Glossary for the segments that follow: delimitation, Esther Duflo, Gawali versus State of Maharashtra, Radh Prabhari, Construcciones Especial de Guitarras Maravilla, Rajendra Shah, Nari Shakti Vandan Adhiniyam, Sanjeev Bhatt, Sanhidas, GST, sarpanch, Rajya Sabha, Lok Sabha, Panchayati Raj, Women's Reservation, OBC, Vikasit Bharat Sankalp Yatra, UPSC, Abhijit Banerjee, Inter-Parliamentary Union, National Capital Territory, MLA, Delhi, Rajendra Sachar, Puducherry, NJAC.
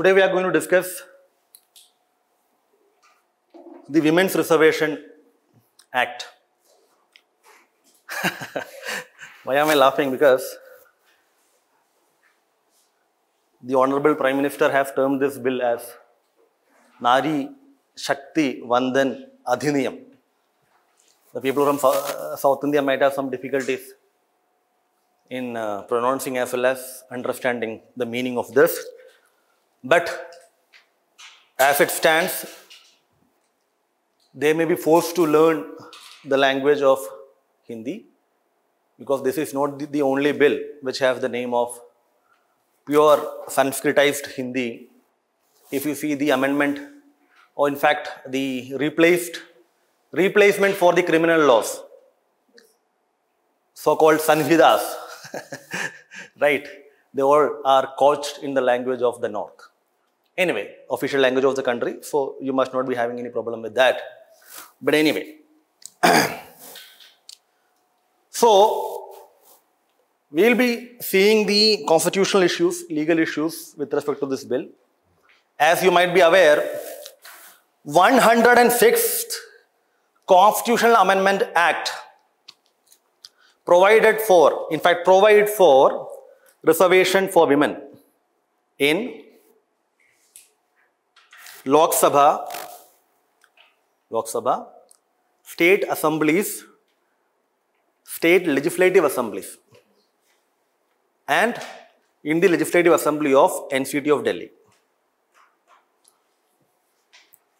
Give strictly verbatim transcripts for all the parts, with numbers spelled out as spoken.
Today we are going to discuss the Women's Reservation Act. Why am I laughing? Because the Honorable Prime Minister has termed this bill as Nari Shakti Vandan Adhiniyam. The people from South India might have some difficulties in uh, pronouncing as well as understanding the meaning of this. But as it stands, they may be forced to learn the language of Hindi, because this is not the, the only bill which has the name of pure Sanskritized Hindi. If you see the amendment, or in fact the replaced replacement for the criminal laws, so-called Sanhidas, right? They all are couched in the language of the North. Anyway, official language of the country, so you must not be having any problem with that. But anyway, so we'll be seeing the constitutional issues, legal issues with respect to this bill. As you might be aware, one hundred sixth Constitutional Amendment Act provided for, in fact, provide for reservation for women in Lok Sabha, Lok Sabha, state assemblies, state legislative assemblies, and in the legislative assembly of N C T of Delhi.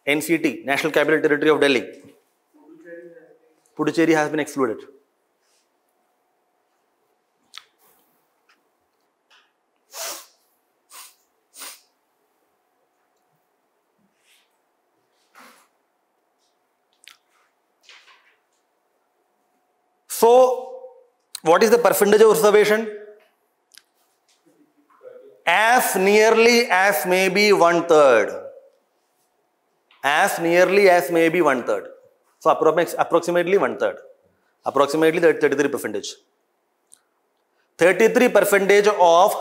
N C T, National Capital Territory of Delhi. Puducherry has been excluded. So, what is the percentage of reservation? As nearly as maybe one third. As nearly as maybe one third. So approximately one third. Approximately thirty-three percent. thirty-three percent of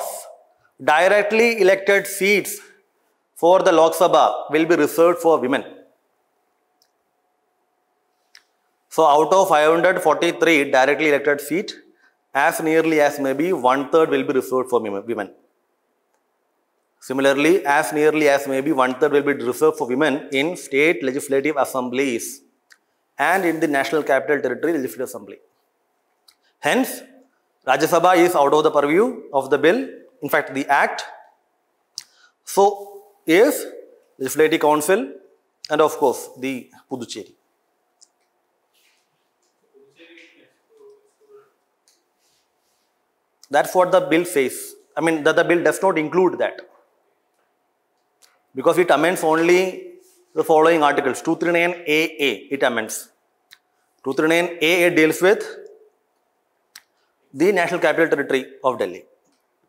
directly elected seats for the Lok Sabha will be reserved for women. So out of five hundred forty-three directly elected seats, as nearly as maybe one third will be reserved for women. Similarly, as nearly as maybe one-third will be reserved for women in state legislative assemblies and in the National Capital Territory Legislative Assembly. Hence, Rajya Sabha is out of the purview of the bill, in fact the Act. So is Legislative Council and of course the Puducherry. That's what the bill says. I mean, that the bill does not include that, because it amends only the following articles. two thirty-nine A A, it amends. two thirty-nine A A deals with the National Capital Territory of Delhi.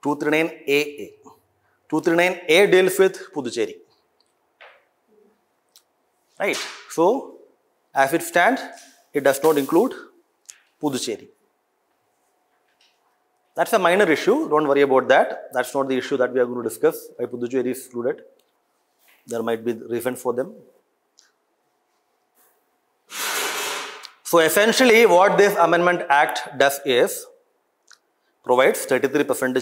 two thirty-nine A A. two thirty-nine A deals with Puducherry. Right. So, as it stands, it does not include Puducherry. That's a minor issue. Don't worry about that. That's not the issue that we are going to discuss. Why Puducherry is excluded. There might be reason for them. So essentially what this Amendment Act does is provides thirty-three percent,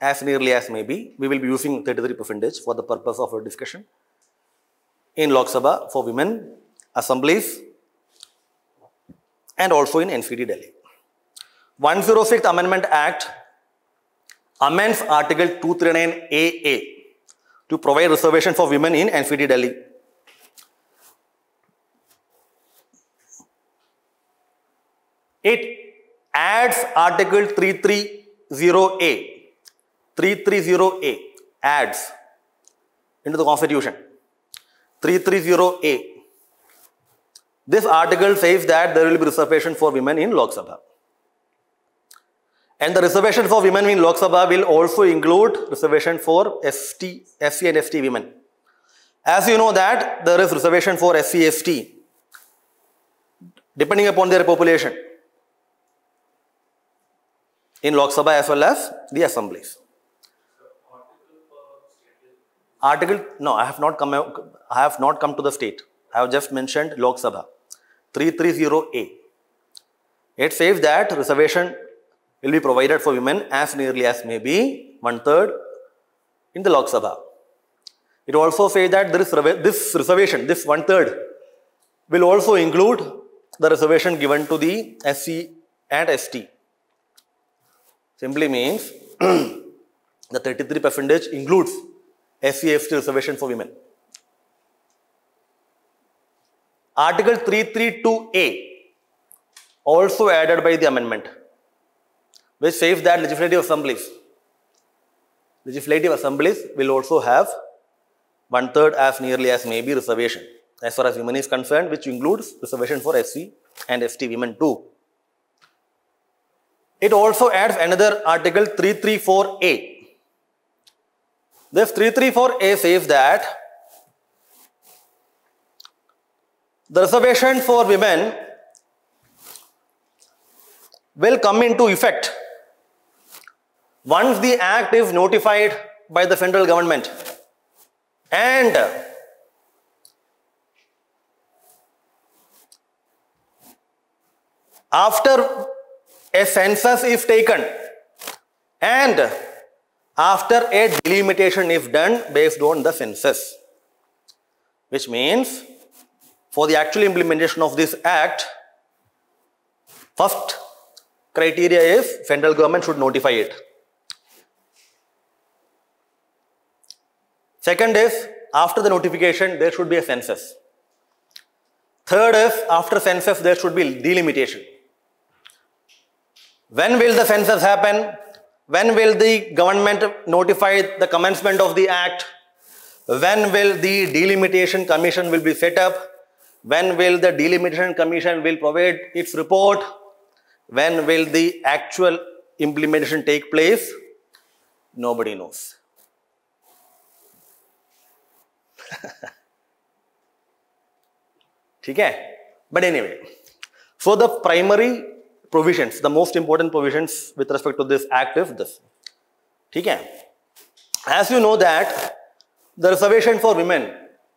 as nearly as maybe. We will be using thirty-three percent for the purpose of our discussion in Lok Sabha for women, assemblies, and also in N C T Delhi. one hundred sixth Amendment Act amends Article two thirty-nine A A. To provide reservation for women in N C T Delhi. It adds Article three thirty A, three thirty A adds into the Constitution, three thirty A. This article says that there will be reservation for women in Lok Sabha. And the reservation for women in Lok Sabha will also include reservation for S C and S T women. As you know that there is reservation for S C S T depending upon their population in Lok Sabha as well as the assemblies. Article, no, I have not come I have not come to the state. I have just mentioned Lok Sabha, three thirty A. It says that reservation will be provided for women as nearly as may be one-third in the Lok Sabha. It also says that this, this reservation, this one-third, will also include the reservation given to the S C and S T. Simply means the thirty-three percent includes S C S T reservation for women. Article three thirty-two A, also added by the amendment, which says that legislative assemblies, legislative assemblies will also have one third as nearly as may be reservation, as far as women is concerned, which includes reservation for S C and S T women too. It also adds another article three thirty-four A. This three thirty-four A says that the reservation for women will come into effect once the act is notified by the central government and after a census is taken and after a delimitation is done based on the census, which means for the actual implementation of this act, first criteria is central government should notify it. Second is, after the notification, there should be a census. Third is, after census, there should be delimitation. When will the census happen? When will the government notify the commencement of the act? When will the delimitation commission will be set up? When will the delimitation commission will provide its report? When will the actual implementation take place? Nobody knows. But anyway, so the primary provisions, the most important provisions with respect to this act is this. As you know that the reservation for women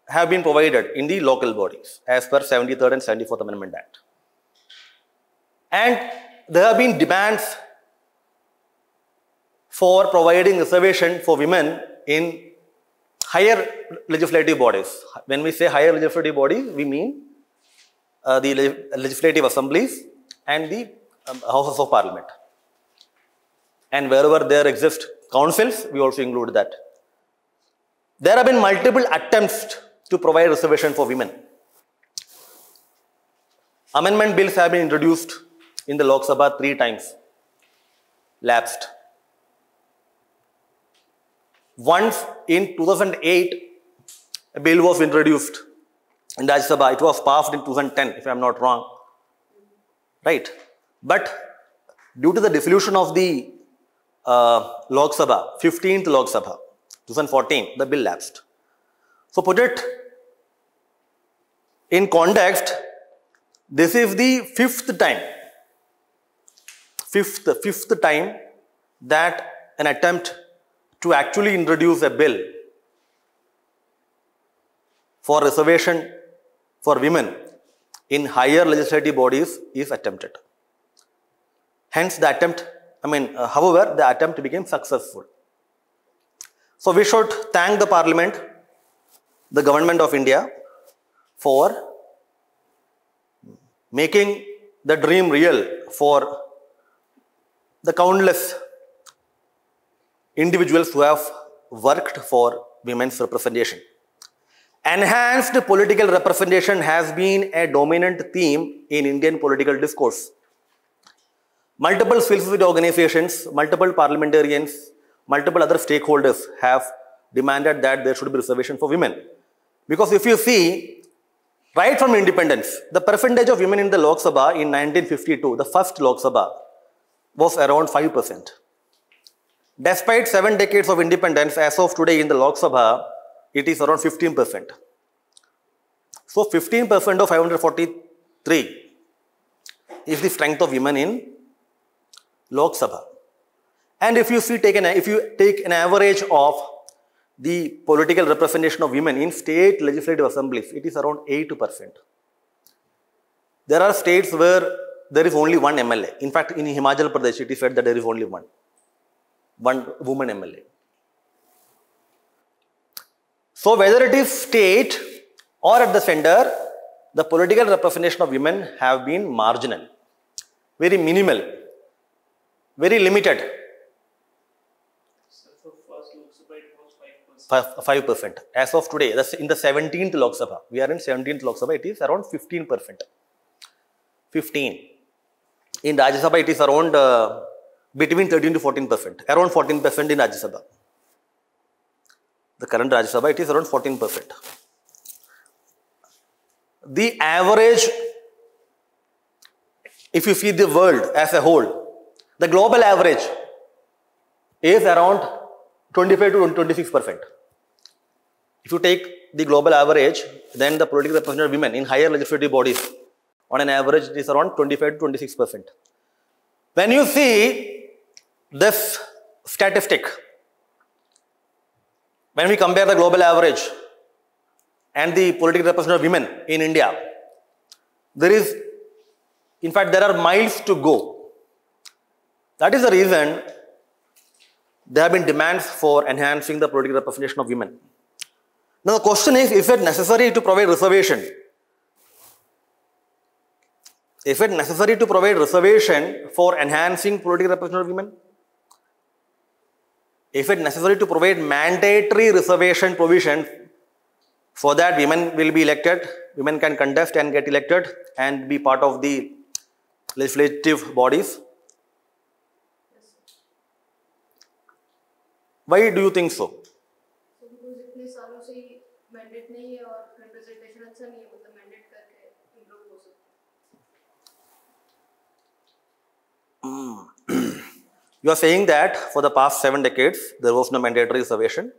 have been provided in the local bodies as per seventy-third and seventy-fourth Amendment Act. And there have been demands for providing reservation for women in higher legislative bodies. When we say higher legislative bodies, we mean uh, the legislative assemblies and the um, houses of parliament. And wherever there exist councils, we also include that. There have been multiple attempts to provide reservation for women. Amendment bills have been introduced in the Lok Sabha three times, lapsed. Once in two thousand eight, a bill was introduced in Rajya Sabha. It was passed in two thousand ten, if I am not wrong. Right? But due to the dissolution of the uh, Lok Sabha, fifteenth Lok Sabha, twenty fourteen, the bill lapsed. So put it in context, this is the fifth time. Fifth, fifth time that an attempt to actually introduce a bill for reservation for women in higher legislative bodies is attempted. Hence the attempt, I mean, uh, however, the attempt became successful. So we should thank the Parliament, the Government of India, for making the dream real for the countless individuals who have worked for women's representation. Enhanced political representation has been a dominant theme in Indian political discourse. Multiple civil organizations, multiple parliamentarians, multiple other stakeholders have demanded that there should be reservation for women. Because if you see, right from independence, the percentage of women in the Lok Sabha in nineteen fifty-two, the first Lok Sabha, was around five percent. Despite seven decades of independence, as of today in the Lok Sabha, it is around fifteen percent. So fifteen percent of five hundred forty-three is the strength of women in Lok Sabha. And if you see, take an, if you take an average of the political representation of women in state legislative assemblies, it is around eight percent. There are states where there is only one M L A. In fact, in Himachal Pradesh, it is said that there is only one, one woman M L A. So whether it is state or at the center, the political representation of women have been marginal, very minimal, very limited. So first Lok Sabha it was five percent. Five percent. As of today, that's in the seventeenth Lok Sabha. We are in seventeenth Lok Sabha. It is around fifteen percent. Fifteen. In Rajya Sabha, it is around uh, between thirteen to fourteen percent. Around fourteen percent in Rajya Sabha. The current Rajya Sabha, it is around fourteen percent. The average, if you see the world as a whole, the global average is around twenty-five to twenty-six percent. If you take the global average, then the political representation of women in higher legislative bodies, on an average, it is around twenty-five to twenty-six percent. When you see this statistic, when we compare the global average and the political representation of women in India, there is, in fact, there are miles to go. That is the reason there have been demands for enhancing the political representation of women. Now the question is, is it necessary to provide reservation? Is it necessary to provide reservation for enhancing political representation of women? Is it necessary to provide mandatory reservation provisions so that women will be elected, women can contest and get elected and be part of the legislative bodies? Why do you think so? Mm. You are saying that for the past seven decades, there was no mandatory reservation.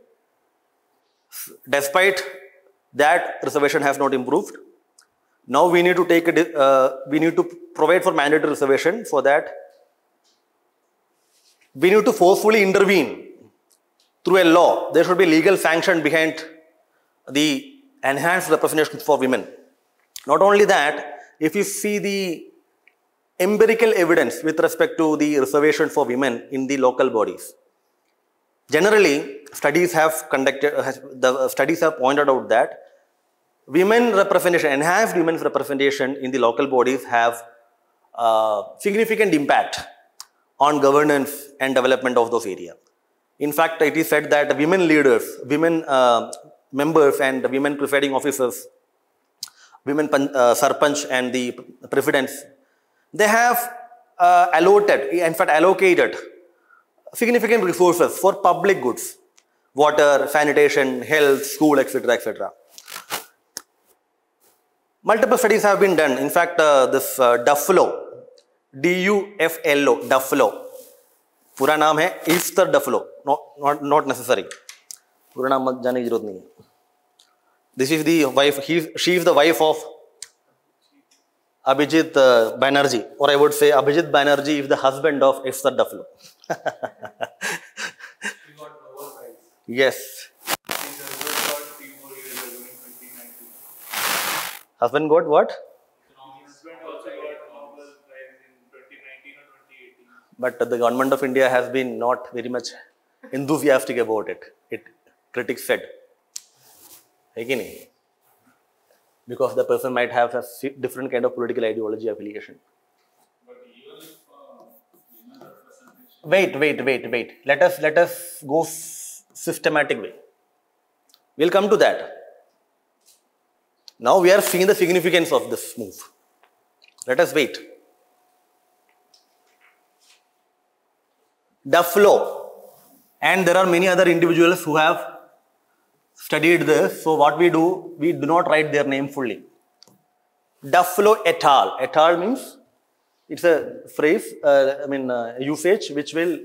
Despite that, reservation has not improved. Now we need to take a, uh, we need to provide for mandatory reservation for that. We need to forcefully intervene through a law. There should be legal sanction behind the enhanced representation for women. Not only that, if you see the empirical evidence with respect to the reservation for women in the local bodies, generally, studies have conducted, the studies have pointed out that women representation, enhanced women's representation in the local bodies have uh, significant impact on governance and development of those areas. In fact, it is said that women leaders, women uh, members and women presiding officers, women uh, sarpanch and the presidents, they have uh, allotted, in fact allocated significant resources for public goods, water, sanitation, health, school, et cetera, et cetera. Multiple studies have been done. In fact, uh, this uh, Duflo, D U F L O, Duflo. Pura naam hai Esther Duflo. No, not not necessary. Pura naam mat jaane ki zarurat nahi hai. This is the wife. He, she is the wife of Abhijit uh, Banerjee, or I would say Abhijit Banerjee is the husband of Esther Duflo. She got Nobel Prize. Yes. Husband got what? Husband also got Nobel Prize in twenty nineteen or twenty eighteen. But uh, the government of India has been not very much enthusiastic about it. It critics said. Again. Because the person might have a different kind of political ideology affiliation. But even if, uh, women representation... Wait, wait, wait, wait. Let us, let us go systematic way. We'll come to that. Now we are seeing the significance of this move. Let us wait. Duflo, and there are many other individuals who have studied this, so what we do, we do not write their name fully. Duflo et al. Et al means, it's a phrase, uh, I mean uh, usage which will,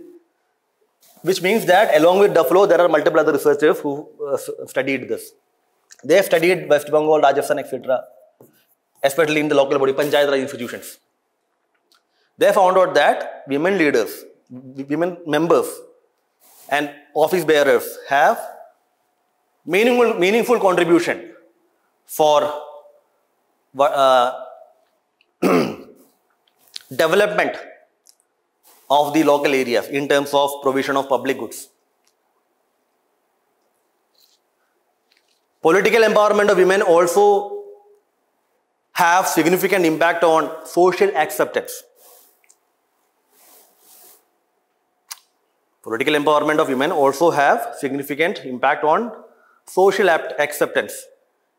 which means that along with Duflo, there are multiple other researchers who uh, studied this. They have studied West Bengal, Rajasthan, et cetera, especially in the local body, Panchayati Raj institutions. They found out that women leaders, women members and office bearers have meaningful, meaningful contribution for uh, development of the local areas in terms of provision of public goods. Political empowerment of women also have significant impact on social acceptance. Political empowerment of women also have significant impact on social acceptance,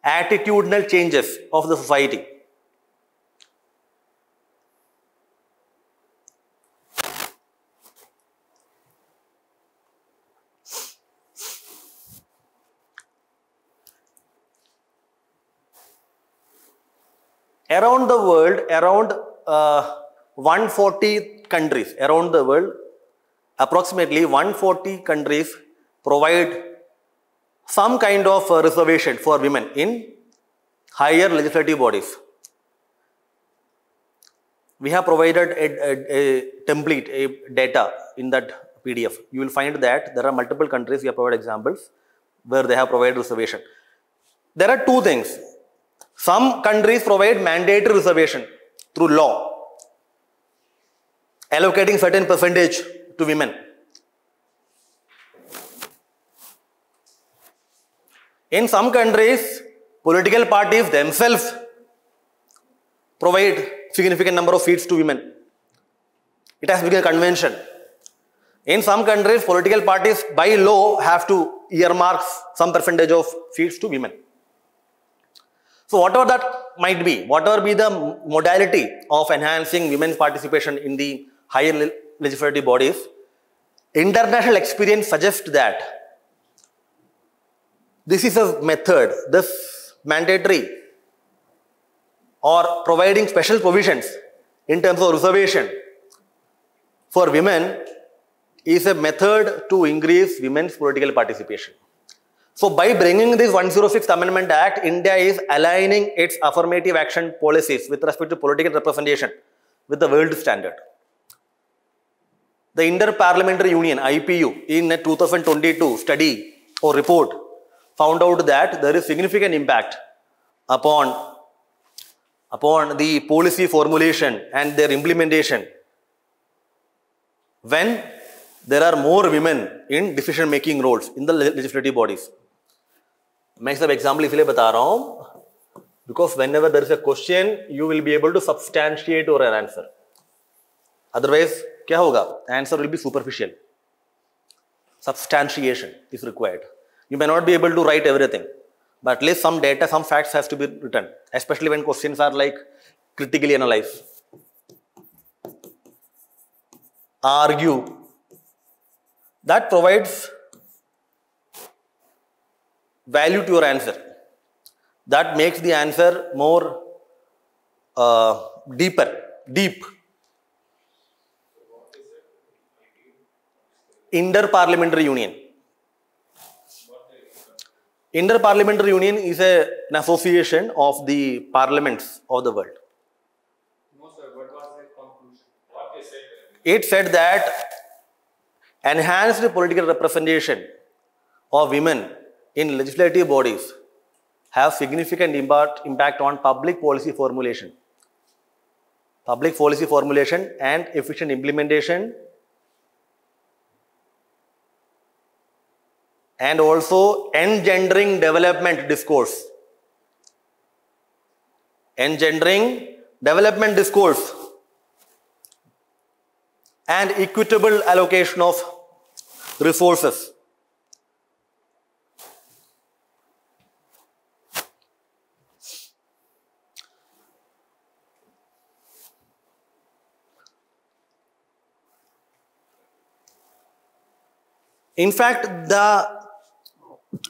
attitudinal changes of the society. Around the world, around uh, one hundred forty countries, around the world, approximately one hundred forty countries provide some kind of uh, reservation for women in higher legislative bodies. We have provided a, a, a template, a data in that P D F. You will find that there are multiple countries, we have provided examples where they have provided reservation. There are two things. Some countries provide mandatory reservation through law, allocating certain percentage to women. In some countries, political parties themselves provide significant number of seats to women. It has become a convention. In some countries, political parties by law have to earmark some percentage of seats to women. So whatever that might be, whatever be the modality of enhancing women's participation in the higher legislative bodies, international experience suggests that this is a method, this mandatory or providing special provisions in terms of reservation for women is a method to increase women's political participation. So by bringing this one oh six Amendment Act, India is aligning its affirmative action policies with respect to political representation with the world standard. The Inter-Parliamentary Union, I P U, in a two thousand twenty-two study or report found out that there is significant impact upon, upon the policy formulation and their implementation when there are more women in decision-making roles in the legislative bodies. मैं सब example इसलिए बता रहा हूँ, because whenever there is a question, you will be able to substantiate or an answer. Otherwise, क्या होगा? Answer will be superficial. Substantiation is required. You may not be able to write everything, but at least some data, some facts has to be written, especially when questions are like critically analyzed. Argue. That provides value to your answer. That makes the answer more uh, deeper, deep. Inter-Parliamentary Union. Inter-Parliamentary Union is a, an association of the parliaments of the world. No, sir, what was the conclusion? What they said? It said that enhanced political representation of women in legislative bodies have significant impact on public policy formulation. Public policy formulation and efficient implementation, and also engendering development discourse. Engendering development discourse and equitable allocation of resources. In fact, the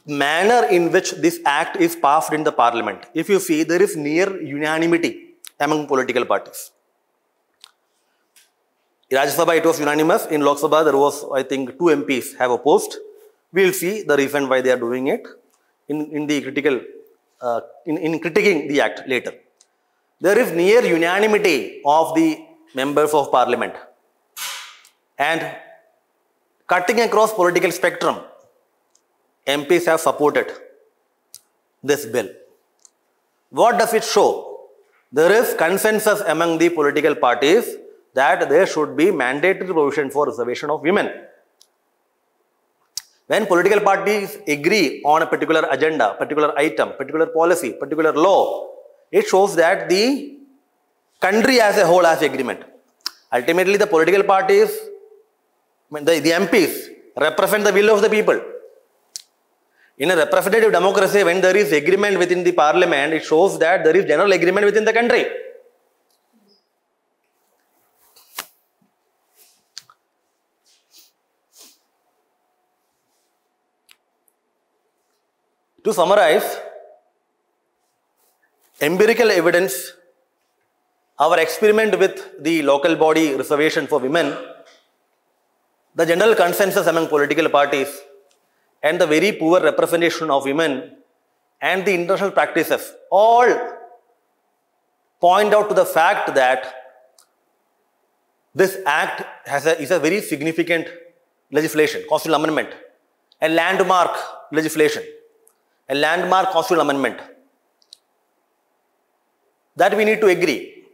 manner in which this act is passed in the parliament, if you see, there is near unanimity among political parties. In Rajya Sabha, it was unanimous. In Lok Sabha, there was, I think, two M Ps have opposed. We will see the reason why they are doing it in, in the critical, uh, in, in critiquing the act later. There is near unanimity of the members of parliament. And cutting across political spectrum, M Ps have supported this bill. What does it show? There is consensus among the political parties that there should be mandatory provision for reservation of women. When political parties agree on a particular agenda, particular item, particular policy, particular law, it shows that the country as a whole has agreement. Ultimately, the political parties, the, the M Ps, represent the will of the people. In a representative democracy, when there is agreement within the parliament, it shows that there is general agreement within the country. To summarize, empirical evidence, our experiment with the local body reservation for women, the general consensus among political parties, and the very poor representation of women, and the international practices, all point out to the fact that this act has a, is a very significant legislation, constitutional amendment, a landmark legislation. A landmark constitutional amendment that we need to agree.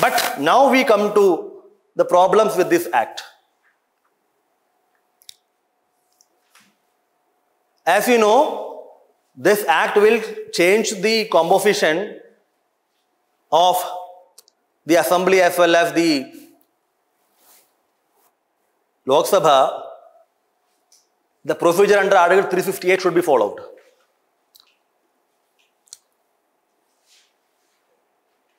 But now we come to the problems with this act. As you know, this act will change the composition of the assembly as well as the Lok Sabha. The procedure under Article three fifty-eight should be followed.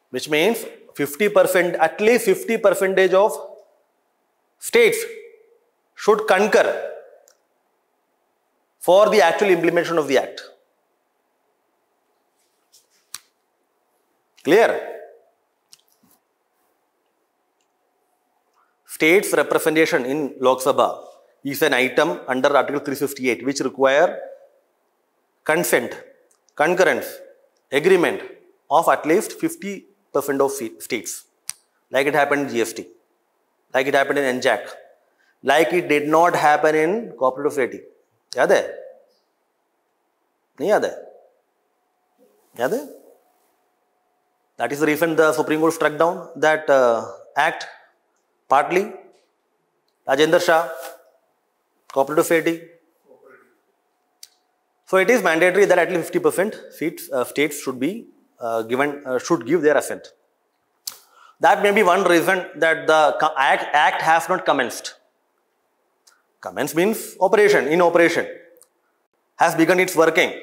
Which means fifty percent, at least fifty percent of states should concur for the actual implementation of the act. Clear? States representation in Lok Sabha is an item under Article three fifty-eight which require consent, concurrence, agreement of at least fifty percent of states, like it happened in G S T, like it happened in N J A C, like it did not happen in cooperative society. Yaad hai? Nahi yaad hai? Yaad hai? That is the reason the Supreme Court struck down that uh, act, partly. Rajendra Shah, cooperative society. So it is mandatory that at least fifty percent seats, uh, states should be uh, given, uh, should give their assent. That may be one reason that the act, act has not commenced. Commence means operation, in operation, has begun its working.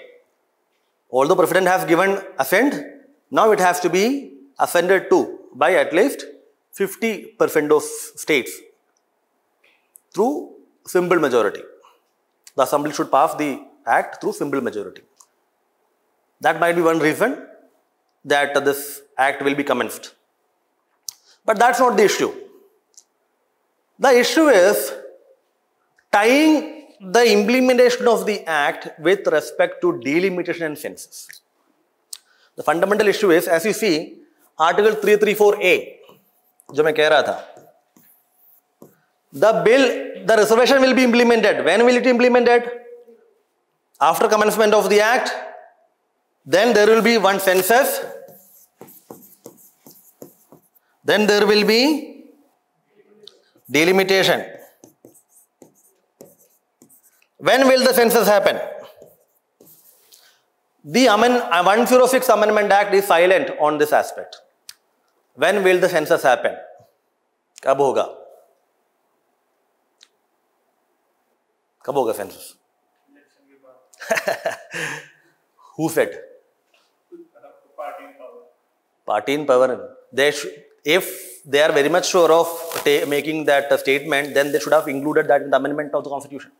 Although President has given assent, now it has to be assented to by at least fifty percent of states through simple majority. The assembly should pass the act through simple majority. That might be one reason that this act will be commenced. But that's not the issue. The issue is tying the implementation of the act with respect to delimitation and census. The fundamental issue is, as you see, Article three thirty-four A, which I was saying, the bill, the reservation will be implemented. When will it be implemented? After commencement of the act, then there will be one census, then there will be delimitation. When will the census happen? The one oh six Amendment Act is silent on this aspect. When will the census happen? Kab hoga? कब होगा census? Who said? Party in power. They if they are very much sure of making that uh, statement, then they should have included that in the amendment of the constitution.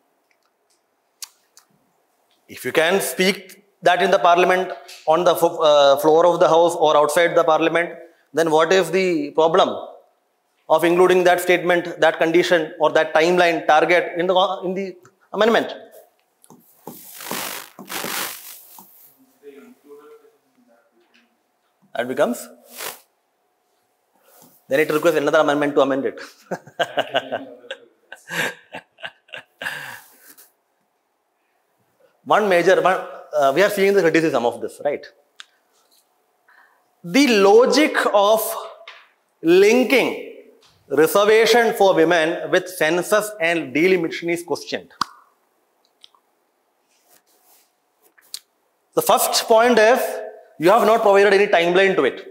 If you can speak that in the parliament, on the uh, floor of the house or outside the parliament, then what is the problem of including that statement, that condition or that timeline target in the, in the amendment? That becomes, then it requests another amendment to amend it. one major one, uh, we are seeing the criticism of this, right? The logic of linking reservation for women with census and delimitation is questioned. The first point is you have not provided any timeline to it.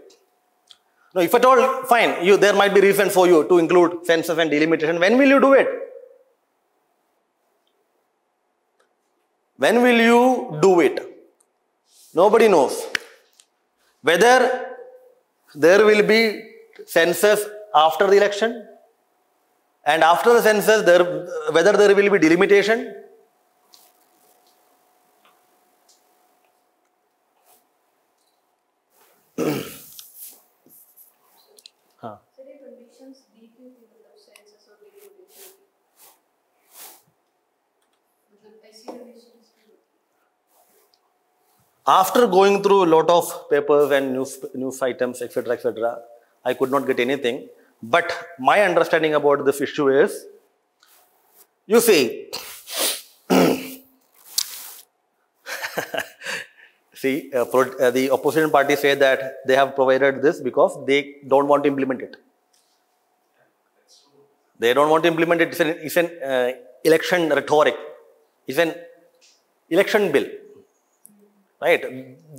Now, if at all, fine, you, there might be reason for you to include census and delimitation. When will you do it? When will you do it? Nobody knows. Whether there will be census after the election, and after the census, there, whether there will be delimitation. Huh. After going through a lot of papers and news, news items, et cetera, et cetera, I could not get anything. But my understanding about this issue is, you see, see, uh, pro, uh, the opposition party say that they have provided this because they don't want to implement it. They don't want to implement it. It's an, it's an uh, election rhetoric. It's an election bill. Right,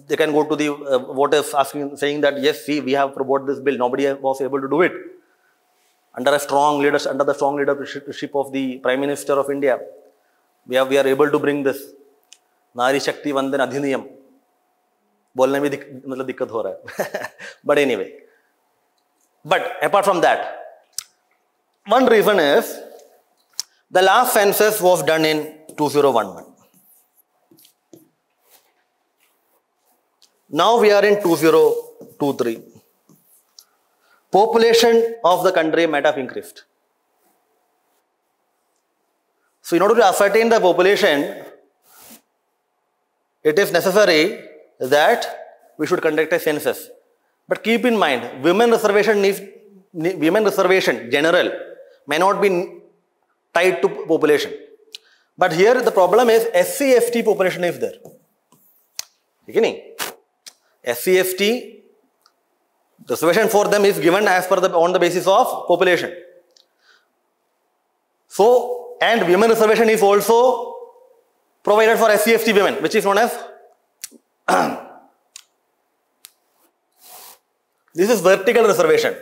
they can go to the uh, voters asking, saying that yes, see, we have brought this bill. Nobody was able to do it under a strong leadership, under the strong leadership of the Prime Minister of India. We are we are able to bring this Nari Shakti Vandan Adhiniyam. बोलने में मतलब दिक्कत हो रहा है. But anyway, but apart from that, one reason is the last census was done in two thousand eleven. Now we are in two thousand twenty-three. Population of the country might have increased. So in order to ascertain the population, it is necessary that we should conduct a census. But keep in mind, women reservation, if, women reservation general may not be tied to population. But here the problem is S C S T population is there. Beginning. S C S T reservation for them is given as per the on the basis of population. So, and women reservation is also provided for S C S T women, which is known as this is vertical reservation.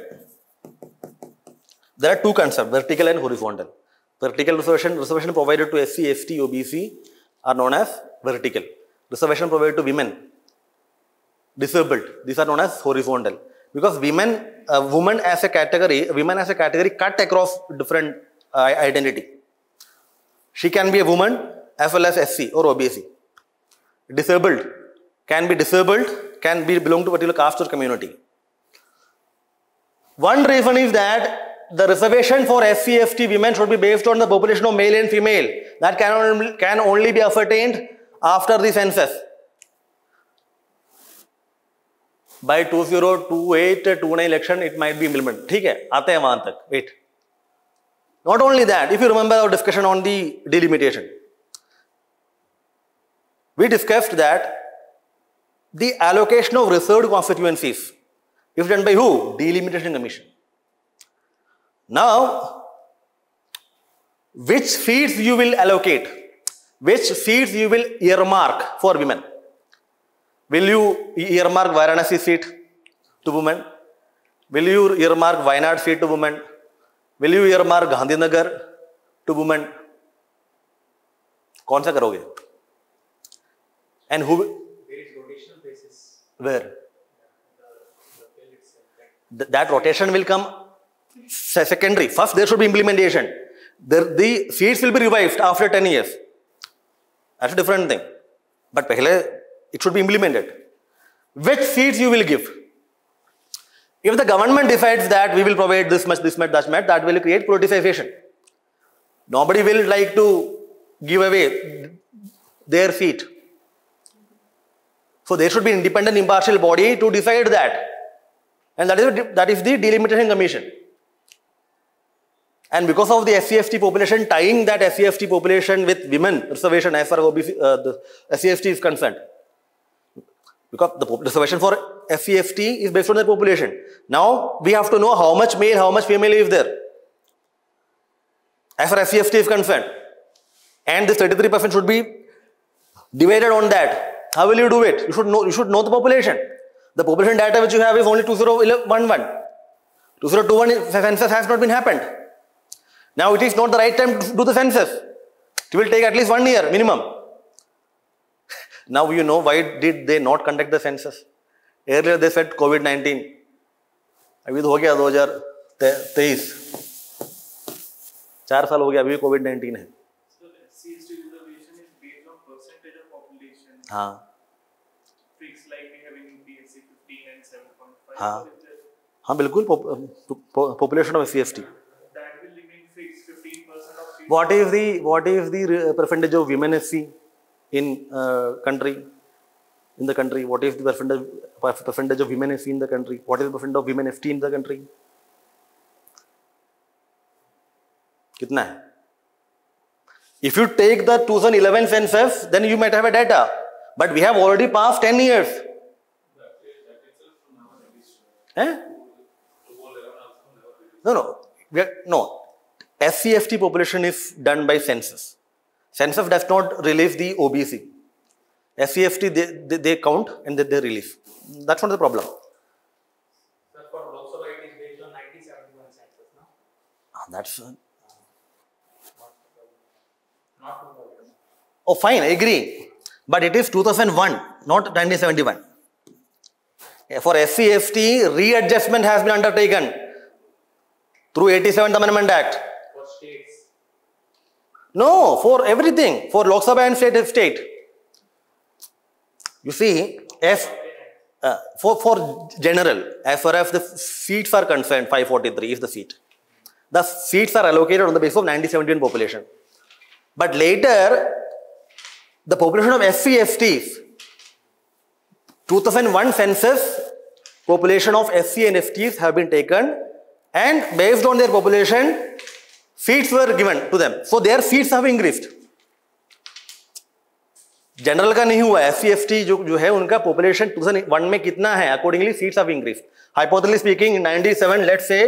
There are two concepts, vertical and horizontal. Vertical reservation, reservation provided to S C S T O B C are known as vertical. Reservation provided to women, disabled, these are known as horizontal, because women, uh, women as a category, women as a category cut across different uh, identity. She can be a woman as well as S C or O B C. Disabled can be disabled, can be belong to a particular caste or community. One reason is that the reservation for S C S T women should be based on the population of male and female. That can only, can only be ascertained after the census. By two thousand twenty-eight twenty-nine election, it might be implemented. ठीक है, आते हैं वहाँ तक. Wait. Not only that, if you remember our discussion on the delimitation, we discussed that the allocation of reserved constituencies is done by who? Delimitation Commission. Now, which seats you will allocate? Which seats you will earmark for women? Will you earmark Varanasi seat to women? Will you earmark Wayanad seat to women? Will you earmark Gandhinagar to women? Kaun sa karoge? And who? There is rotational basis. Where? The, that rotation will come secondary. First, there should be implementation. The, the seats will be revived after ten years. That's a different thing. But pehle, it should be implemented. Which seats you will give? If the government decides that we will provide this much, this much, that much, that will create politicization. Nobody will like to give away their seat. So there should be an independent, impartial body to decide that. And that is, that is the delimitation commission. And because of the S C S T population, tying that S C S T population with women reservation as far as O B C, uh, the S C S T is concerned. Because the reservation for S C S T is based on the population. Now, we have to know how much male, how much female is there, as far as S C S T is concerned. And this thirty-three percent should be divided on that. How will you do it? You should know, you should know the population. The population data which you have is only two thousand eleven. two thousand twenty-one census has not been happened. Now it is not the right time to do the census. It will take at least one year minimum. Now you know why did they not conduct the census. Earlier they said COVID nineteen. अभी तो हो गया twenty twenty-three. चार साल हो गया अभी COVID nineteen है. So C S T reservation is based on percentage of population. हाँ. Fixed like we have in U P S C fifteen and seven point five. हाँ. हाँ बिल्कुल population of C S T. What is the what is the percentage of women S C in uh, country in the country? What is the percentage percentage of women S C in the country? What is the percentage of women F T in the country? Kitna hai? If you take the twenty eleven census, then you might have a data. But we have already passed ten years. Eh? No, no, we are, no. S C S T population is done by census. Census does not release the O B C. S C S T, they, they, they count and they, they release. That's not the problem. Sir, for Lok Sabha, it is based on nineteen seventy-one census, no? Ah, that's... Uh, oh, fine, I agree. But it is two thousand one, not nineteen seventy-one. For S C S T, readjustment has been undertaken through eighty-seventh Amendment Act. No, for everything, for Lok Sabha and state state. You see, as, uh, for, for general, as far as the seats are concerned, five forty-three is the seat. The seats are allocated on the basis of nineteen seventy-one population. But later, the population of S C S Ts, two thousand one census, population of S C and F Ts have been taken, and based on their population, seats were given to them. So their seats have increased. General का नहीं हुआ, S C S T जो जो है उनका population two thousand one में कितना है, accordingly seats have increased. Hypothetically speaking, in ninety-seven, let's say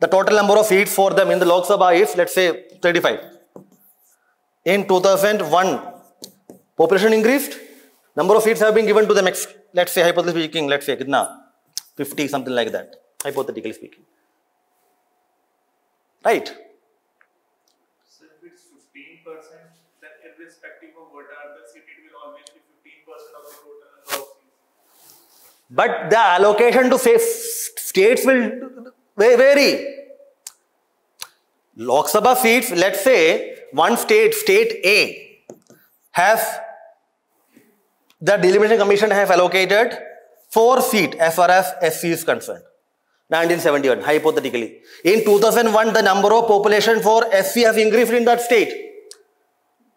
the total number of seats for them in the Lok Sabha is, let's say, thirty-five. In two thousand one, population increased, number of seats have been given to them. Let's say hypothetically speaking, let's say कितना, fifty, something like that. Hypothetically speaking, right? But the allocation to states will vary. Lok Sabha seats, let's say one state, state A, has the Delimitation Commission has allocated four seats as far as S C is concerned. nineteen seventy-one, hypothetically. In two thousand one, the number of population for S C has increased in that state.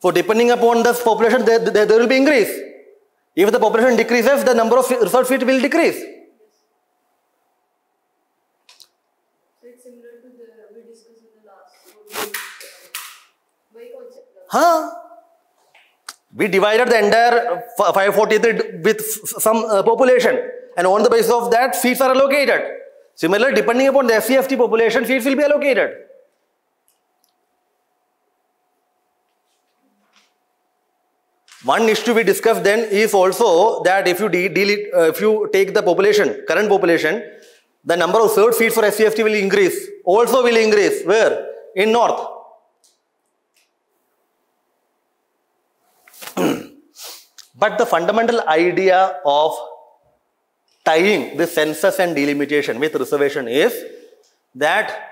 So depending upon the population, there, there, there will be increase. If the population decreases, the number of research seats will decrease. So it's similar to the we discussed in the last. Huh? We divided the entire five forty-three with some uh, population, and on the basis of that, seats are allocated. Similarly, depending upon the S C S T population, seats will be allocated. One issue we discussed then is also that if you de deal it, uh, if you take the population, current population, the number of search seats for S C S T will increase. Also will increase. Where? In North. But the fundamental idea of tying the census and delimitation with reservation is that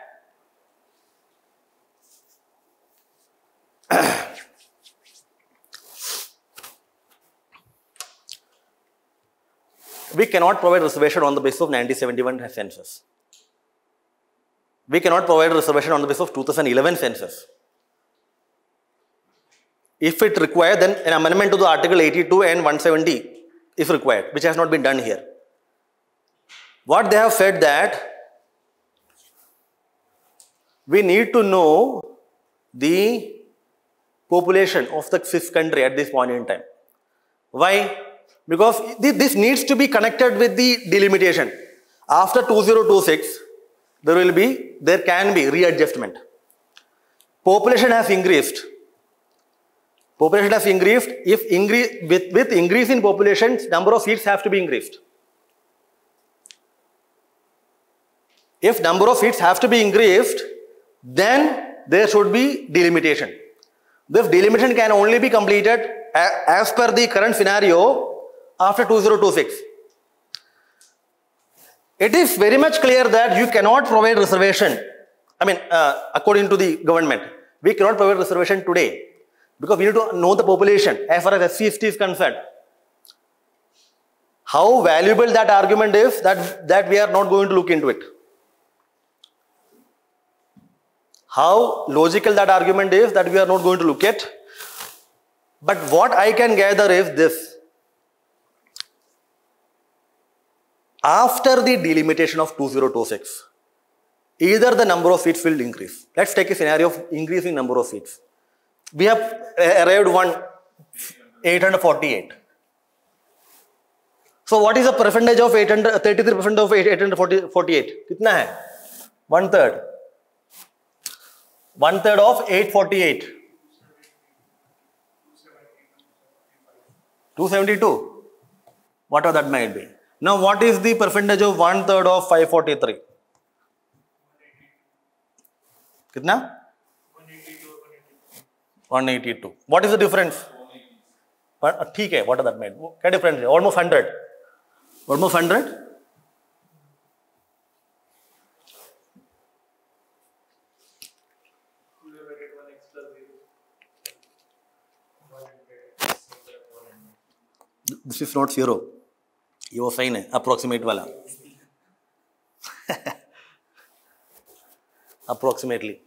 we cannot provide reservation on the basis of nineteen seventy-one census. We cannot provide reservation on the basis of two thousand eleven census. If it required, then an amendment to the Article eighty-two and one seventy is required, which has not been done here. What they have said that we need to know the population of the fifth country at this point in time. Why? Because this needs to be connected with the delimitation. After two thousand twenty-six, there will be, there can be readjustment. Population has increased. Population has increased. If increase with, with increase in population, number of seats have to be increased. If number of seats have to be increased, then there should be delimitation. This delimitation can only be completed as per the current scenario after two thousand twenty-six. It is very much clear that you cannot provide reservation. I mean, uh, according to the government, we cannot provide reservation today because we need to know the population as far as S C S T is concerned. How valuable that argument is, that, that we are not going to look into it. How logical that argument is, that we are not going to look at. But what I can gather is this. After the delimitation of two thousand twenty-six, either the number of seats will increase. Let's take a scenario of increasing number of seats. We have arrived one eight hundred forty-eight. So what is the percentage of eight hundred, thirty-three percent of eight hundred forty-eight? Kitna hai? One third. One third of eight hundred forty-eight. two seventy-two. Whatever that might be. Now what is the percentage of one third of five hundred forty-three? Kitna? one eighty-two. What is the difference? But okay, what does that mean? What difference? Almost one hundred. Almost one hundred. This is not zero. You are fine. Approximate wala. Approximately.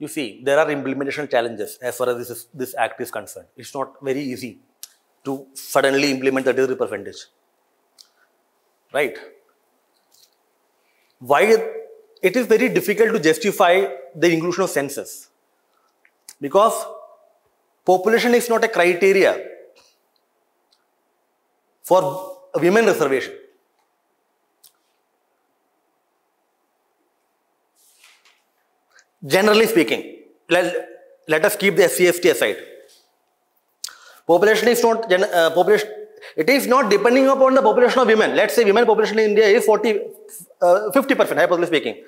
You see, there are implementation challenges as far as this, is, this act is concerned. It's not very easy to suddenly implement thirty-three percent. Right? Why it is very difficult to justify the inclusion of census? Because population is not a criteria for women reservation. Generally speaking, let, let us keep the S C S T aside. Population is not uh, population. It is not depending upon the population of women. Let's say women population in India is forty, fifty percent, hypothetically speaking.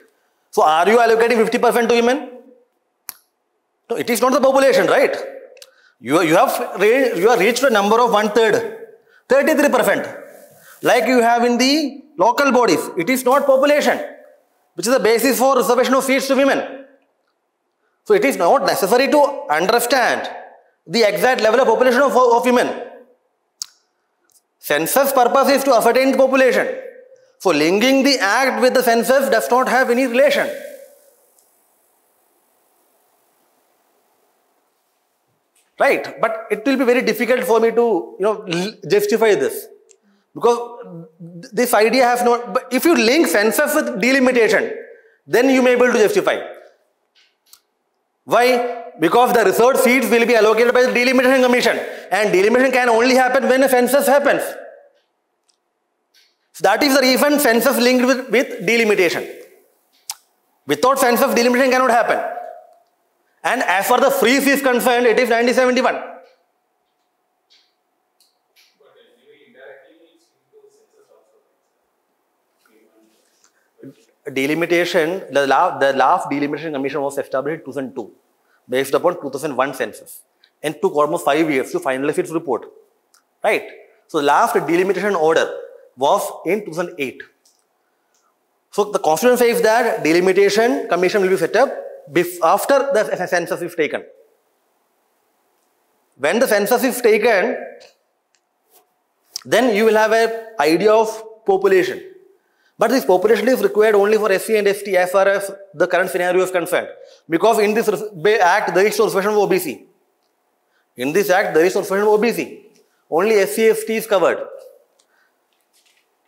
So are you allocating fifty percent to women? No, it is not the population, right? You you have you have reached a number of one third, thirty-three percent, like you have in the local bodies. It is not population, which is the basis for reservation of seats to women. So it is not necessary to understand the exact level of population of, of women. Census purpose is to ascertain the population. So linking the act with the census does not have any relation. Right? But it will be very difficult for me to, you know, justify this. Because this idea has not... But if you link census with delimitation, then you may be able to justify. Why? Because the reserved seats will be allocated by the delimitation commission, and delimitation can only happen when a census happens. So that is the reason census linked with, with delimitation. Without census, delimitation cannot happen. And as for the free seats concerned, it is nineteen seventy-one. But delimitation, the last, the last delimitation commission was established in two thousand two, based upon two thousand one census, and took almost five years to finalize its report. Right? So the last delimitation order was in two thousand eight. So the constitution says that delimitation commission will be set up after the census is taken. When the census is taken, then you will have an idea of population. But this population is required only for S C and S T as far as the current scenario is concerned. Because in this act, there is no reservation of O B C. In this act, there is no reservation of O B C. Only S C, S T is covered.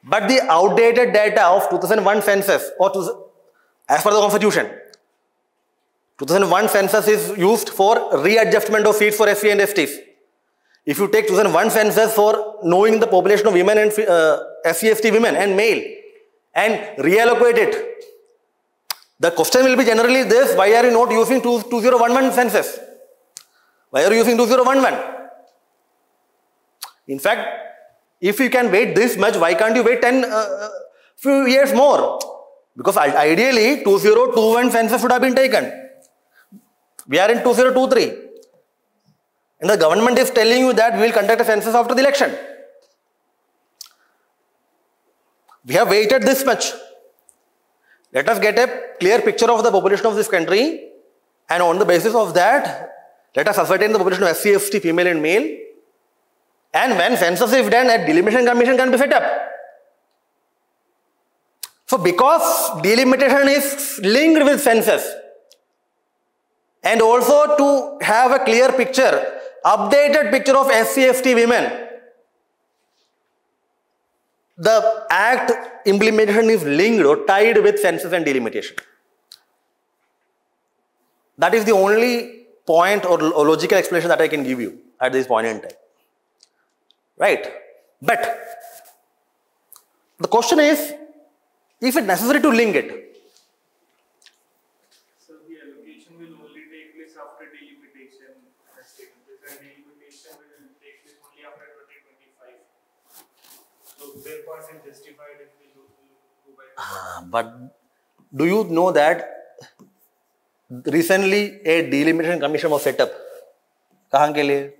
But the outdated data of two thousand one census, or to, as per the constitution, two thousand one census is used for readjustment of seats for S C and S Ts. If you take two thousand one census for knowing the population of women and uh, S C S T women and male and reallocate it, the question will be generally this: why are you not using two thousand eleven census? Why are you using two thousand eleven? In fact, if you can wait this much, why can't you wait ten uh, few years more? Because ideally two thousand twenty-one census should have been taken. We are in two thousand twenty-three. And the government is telling you that we will conduct a census after the election. We have waited this much. Let us get a clear picture of the population of this country, and on the basis of that, let us ascertain the population of S C S T, female and male. And when census is done, a delimitation commission can be set up. So because delimitation is linked with census, and also to have a clear picture, updated picture of S C S T women, the act implementation is linked or tied with census and delimitation. That is the only point or logical explanation that I can give you at this point in time. Right? But the question is, is it necessary to link it? Ah, but do you know that recently a delimitation commission was set up? Kahan ke liye?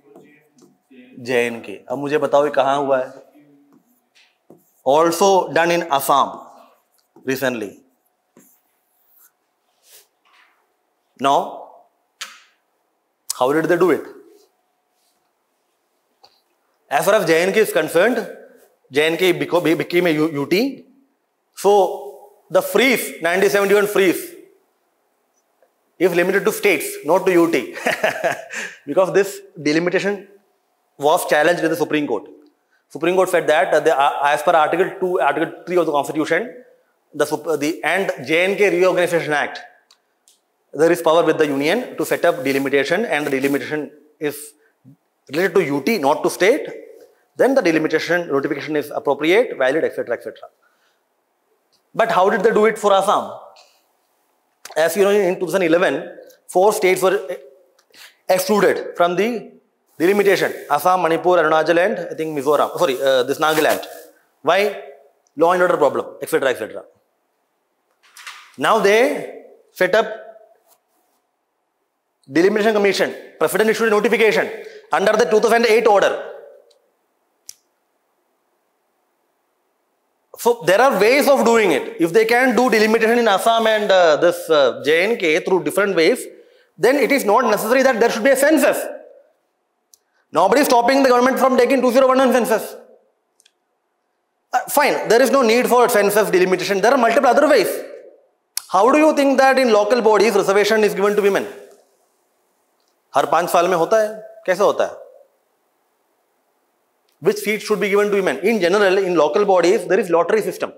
J N K. अब मुझे बताओ ये कहाँ हुआ है? Also done in Assam recently. Now, how did they do it? As far as J N K is concerned, J N K became a U T. So the freeze, nineteen seventy-one freeze, is limited to states, not to U T. Because this delimitation was challenged with the Supreme Court. Supreme Court said that uh, the, uh, as per Article two, Article three of the Constitution, the, uh, the and J N K Reorganization Act, there is power with the Union to set up delimitation, and the delimitation is related to U T, not to state. Then the delimitation notification is appropriate, valid, et cetera, et cetera. But how did they do it for Assam? As you know, in two thousand eleven, four states were excluded from the delimitation: Assam, Manipur, Arunachal, and I think Mizoram. Sorry, uh, this Nagaland. Why? Law and order problem, et cetera, et cetera. Now they set up delimitation commission. President issued a notification under the two thousand eight order. So there are ways of doing it. If they can do delimitation in Assam and uh, this uh, J N K through different ways, then it is not necessary that there should be a census. Nobody is stopping the government from taking two thousand eleven census. Uh, fine, there is no need for census delimitation. There are multiple other ways. How do you think that in local bodies reservation is given to women? Har five saal mein hota hai? Kaise hota hai? Which seats should be given to women? In general, in local bodies, there is lottery system.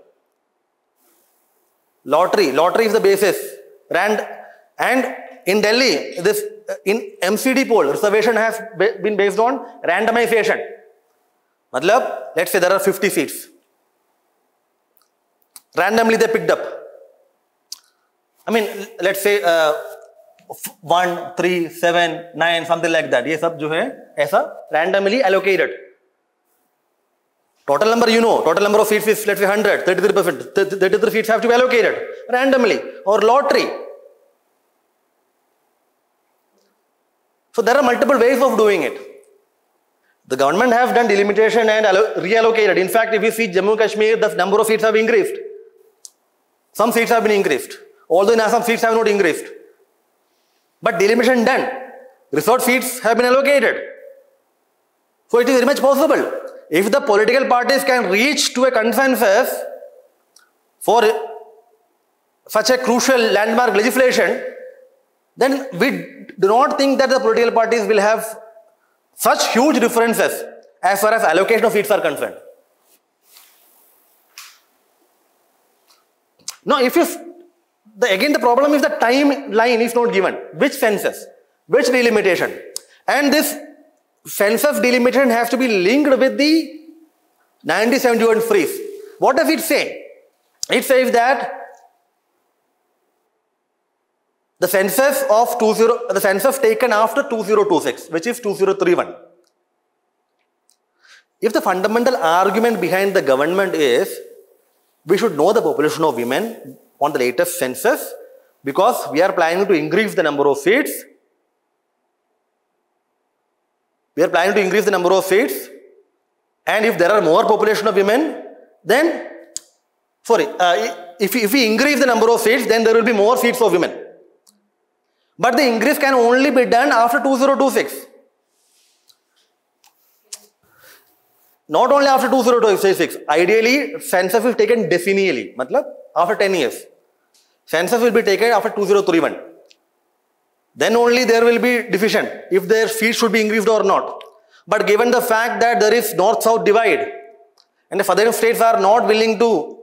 Lottery, lottery is the basis. And, and in Delhi, this in M C D poll, reservation has been based on randomization. Matlab, let's say there are fifty seats. Randomly they picked up. I mean, let's say uh, one, three, seven, nine, something like that. Ye sab jo hai, aisa randomly allocated. Total number you know, total number of seats is let's say one hundred, thirty-three percent, thirty-three seats have to be allocated randomly or lottery. So there are multiple ways of doing it. The government has done delimitation and reallocated. In fact, if you see Jammu and Kashmir, the number of seats have increased. Some seats have been increased, although in Assam seats have not increased. But delimitation done, resort seats have been allocated. So it is very much possible. If the political parties can reach to a consensus for such a crucial landmark legislation, then we do not think that the political parties will have such huge differences as far as allocation of seats are concerned. Now, if you, the, again the problem is the timeline is not given. Which census? Which delimitation? And this census delimitation has to be linked with the nineteen seventy-one freeze. What does it say? It says that the census of two thousand, the census taken after two thousand twenty-six, which is two thousand thirty-one. If the fundamental argument behind the government is we should know the population of women on the latest census because we are planning to increase the number of seats. We are planning to increase the number of seats, and if there are more population of women, then sorry, uh, if, if we increase the number of seats, then there will be more seats for women. But the increase can only be done after two thousand twenty-six. Not only after two thousand twenty-six, ideally census is taken decennially, matlab after ten years. Census will be taken after two thousand thirty-one. Then only there will be division if their seats should be increased or not. But given the fact that there is north-south divide and the southern states are not willing to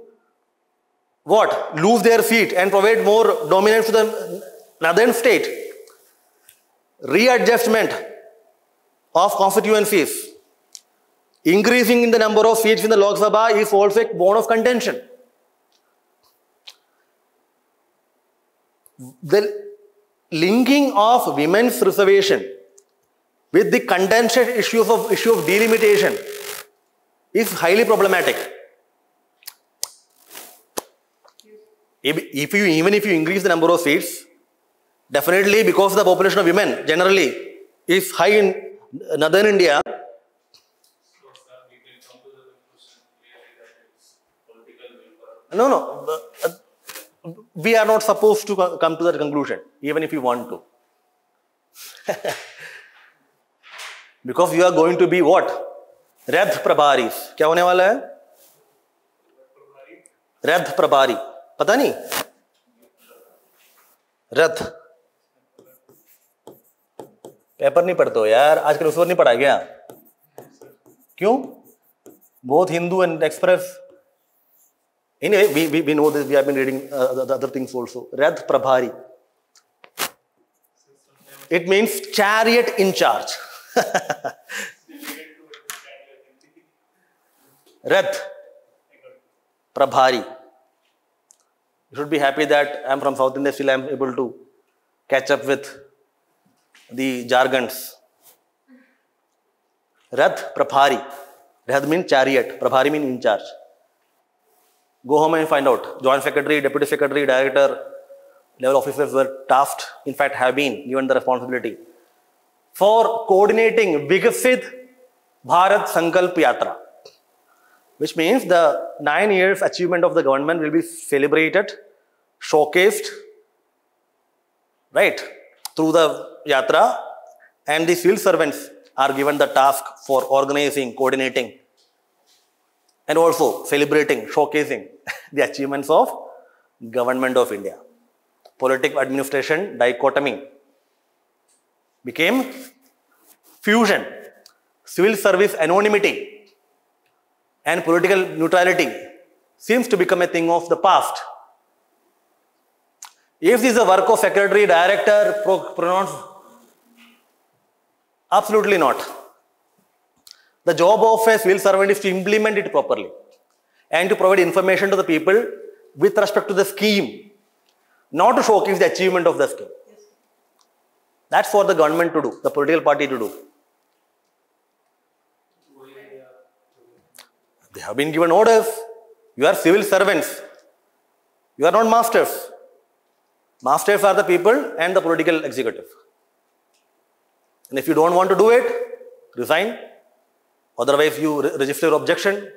what? Lose their seat and provide more dominance to the northern state, readjustment of constituencies, increasing in the number of seats in the Lok Sabha is also a bone of contention. The linking of women's reservation with the contentious issues of, issue of delimitation is highly problematic. If, if you, even if you increase the number of seats, definitely because the population of women generally is high in northern India. No, no, we are not supposed to come to that conclusion, even if you want to. Because you are going to be what? Radh Prabhari. Kya hone wala hai? Radh Prabhari. Pata nahi? Radh. Paper nahi padhte ho yaar. Aaj kal usur nahi padha gaya. Kyun? Both Hindu and Express. Anyway, we, we, we know this. We have been reading uh, the, the other things also. Radh Prabhari. It means chariot in charge. Radh Prabhari. You should be happy that I am from South India, still I am able to catch up with the jargons. Radh Prabhari. Radh means chariot. Prabhari means in charge. Go home and find out. Joint Secretary, Deputy Secretary, Director, level officers were tasked, in fact have been given the responsibility for coordinating Vikasit Bharat Sankalp Yatra, which means the nine years achievement of the government will be celebrated, showcased, right, through the Yatra, and the civil servants are given the task for organizing, coordinating, and also celebrating, showcasing the achievements of Government of India. Political administration dichotomy became fusion, civil service anonymity and political neutrality seems to become a thing of the past. If this is a work of secretary, director, pro pronouns, absolutely not. The job of a civil servant is to implement it properly and to provide information to the people with respect to the scheme, not to showcase the achievement of the scheme. That's for the government to do, the political party to do. They have been given orders. You are civil servants. You are not masters. Masters are the people and the political executive. And if you don't want to do it, resign. Otherwise, you re register your objection.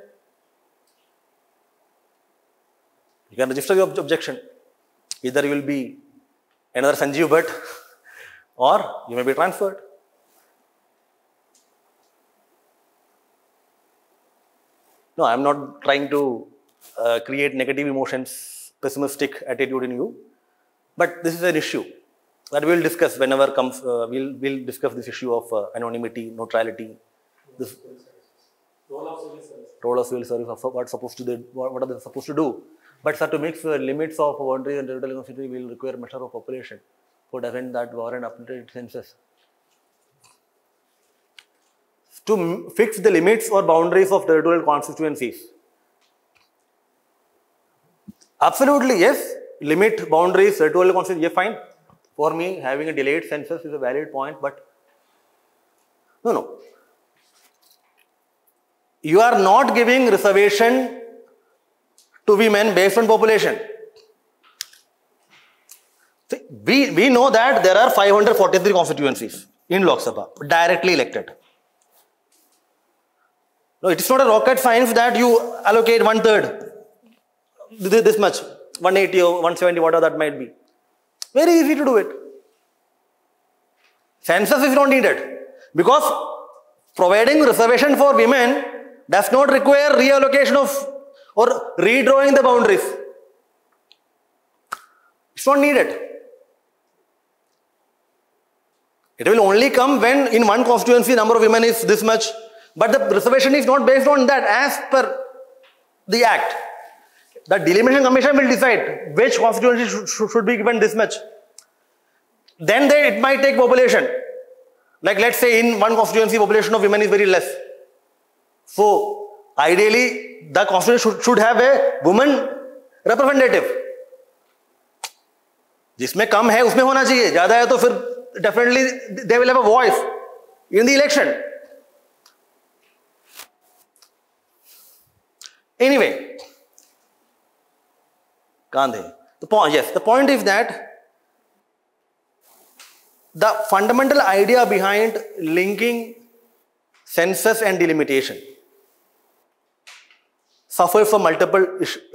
You can register your ob objection. Either you will be another Sanjeev Bhatt, or you may be transferred. No, I am not trying to uh, create negative emotions, pessimistic attitude in you. But this is an issue that we will discuss whenever comes. Uh, we'll, we'll discuss this issue of uh, anonymity, neutrality. This role of civil service. Role of civil service. What supposed to do? What are they supposed to do? But sir, to meet the limits of boundary and territorial constituency, we will require measure of population. So defend that warrant updated census. To fix the limits or boundaries of territorial constituencies. Absolutely, yes. Limit, boundaries, territorial constituencies, yeah, fine. For me, having a delayed census is a valid point, but no, no. You are not giving reservation to women based on population. See, we, we know that there are five hundred forty-three constituencies in Lok Sabha, directly elected. No, it is not a rocket science that you allocate one third, this, this much, one eighty or one seventy, whatever that might be. Very easy to do it. Census is not needed because providing reservation for women does not require reallocation of or redrawing the boundaries. It's not needed. It will only come when in one constituency number of women is this much. But the reservation is not based on that as per the Act. The Delimitation Commission will decide which constituency should, should, should be given this much. Then they, it might take population. Like let's say in one constituency population of women is very less. So ideally the constituency should, should have a woman representative. Jisme kam hai usme hona chahiye, zyada hai to fir definitely they will have a voice in the election. Anyway, Gandhi, the point, yes, the point is that the fundamental idea behind linking census and delimitation suffers from multiple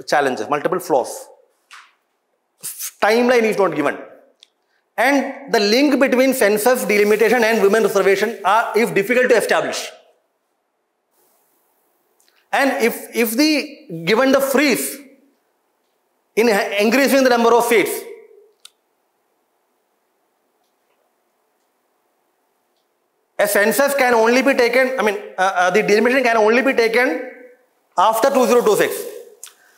challenges, multiple flaws. Timeline is not given. And the link between census, delimitation and women reservation are, is difficult to establish. And if, if the, given the freeze in increasing the number of seats, a census can only be taken, I mean, uh, uh, the delimitation can only be taken after two thousand twenty-six.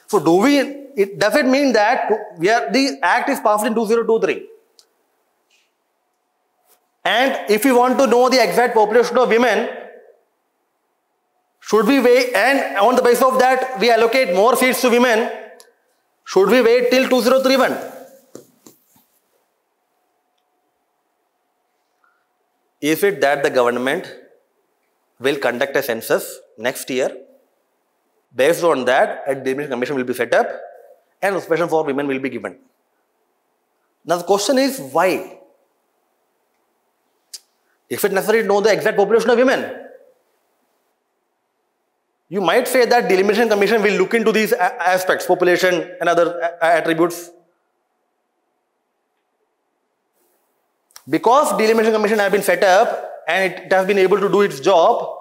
So do we, it, does it mean that we are, the Act is passed in two thousand twenty-three? And if you want to know the exact population of women, should we wait, and on the basis of that, we allocate more seats to women? Should we wait till two thousand thirty-one? Is it that the government will conduct a census next year? Based on that, a delimitation commission will be set up and reservation for women will be given. Now the question is why? If it's necessary to know the exact population of women, you might say that delimitation commission will look into these aspects, population and other attributes. Because delimitation commission have been set up and it has been able to do its job,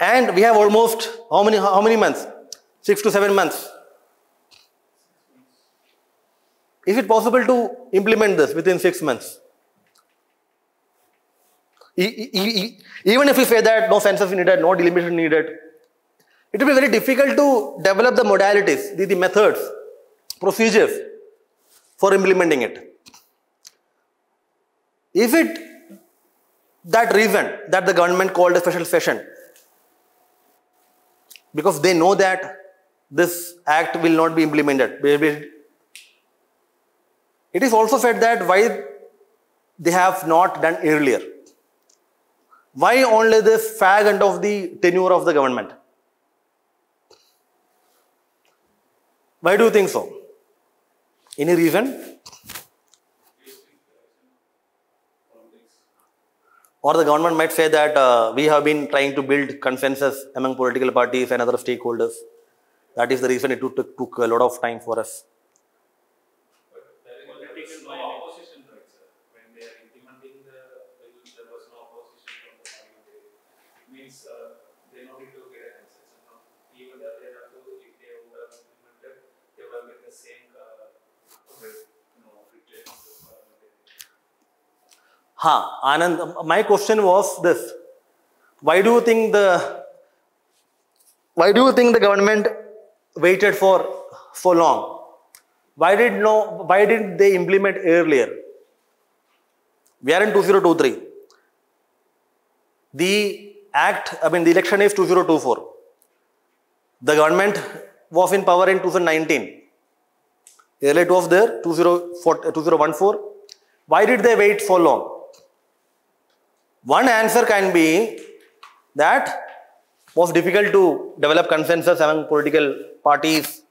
and we have almost how many how many months? Six to seven months. Is it possible to implement this within six months? Even if we say that no census needed, no delimitation needed, it will be very difficult to develop the modalities, the, the methods, procedures for implementing it. Is it that reason that the government called a special session? Because they know that this act will not be implemented. It is also said that why they have not done earlier. Why only this fag end of the tenure of the government? Why do you think so? Any reason? Or the government might say that uh, we have been trying to build consensus among political parties and other stakeholders. That is the reason it took, took a lot of time for us. But there was no opposition, right, sir? When they are implementing the resolution, there was no opposition from the parliament. It means uh, they don't need to get a consensus. No? Even if they have to, if they would have implemented, they would have made the same uh, you know, return to the parliament. Ha, Anand, my question was this. Why do you think the why do you think the government waited for for long? Why did no? Why didn't they implement earlier? We are in two thousand twenty-three. The act, I mean, the election is two thousand twenty-four. The government was in power in two thousand nineteen. Earlier it was there, two thousand fourteen. Why did they wait for long? One answer can be that it was difficult to develop consensus among political parties,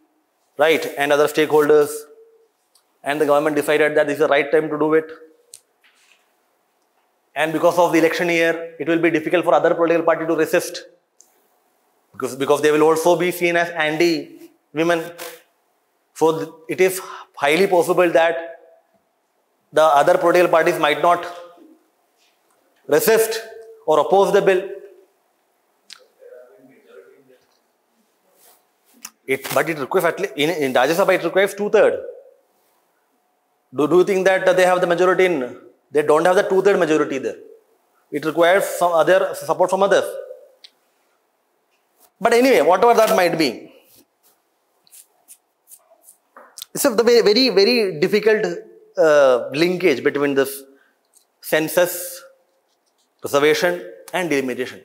right, and other stakeholders, and the government decided that this is the right time to do it. And because of the election year, it will be difficult for other political party to resist, because, because they will also be seen as anti-women. So it is highly possible that the other political parties might not resist or oppose the bill. It, but it requires, at least in, in Rajya Sabha, it requires two-thirds. Do, do you think that they have the majority in? They don't have the two-thirds majority there. It requires some other support from others. But anyway, whatever that might be, it's a very, very difficult uh, linkage between this census, reservation, and delimitation.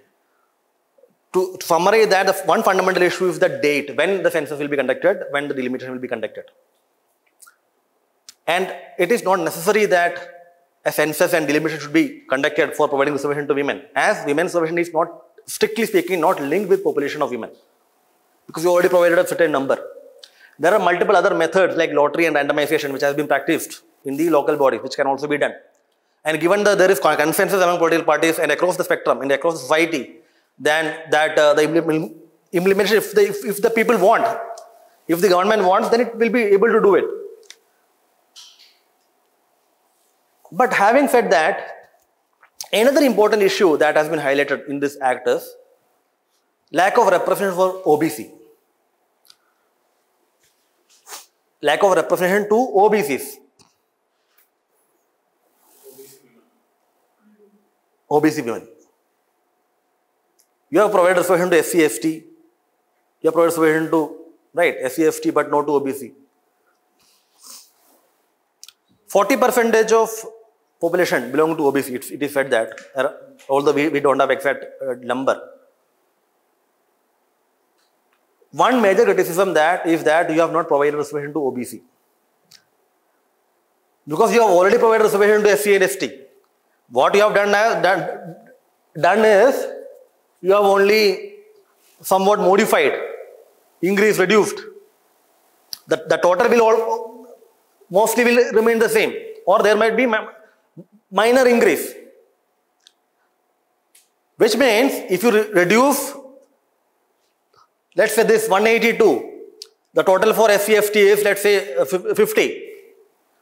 To, to summarize that, the one fundamental issue is the date, when the census will be conducted, when the delimitation will be conducted. And it is not necessary that a census and delimitation should be conducted for providing reservation to women, as women's reservation is not, strictly speaking, not linked with population of women, because you already provided a certain number. There are multiple other methods like lottery and randomization, which has been practiced in the local bodies, which can also be done. And given that there is consensus among political parties and across the spectrum, and across society, then that uh, the implementation, if, they, if, if the people want, if the government wants, then it will be able to do it. But having said that, another important issue that has been highlighted in this act is lack of representation for O B C. Lack of representation to O B Cs. O B C women. You have provided reservation to S C S T. You have provided reservation to, right, S C S T, but not to O B C. forty percent of population belong to O B C. It, it is said that, although we, we don't have exact uh, number. One major criticism that is that you have not provided reservation to O B C. Because you have already provided reservation to S C and S T. What you have done, done, done is, you have only somewhat modified, increased, reduced. The, the total will all, mostly will remain the same, or there might be minor increase. Which means, if you re reduce, let's say this one eighty-two, the total for S C S T is, let's say, fifty.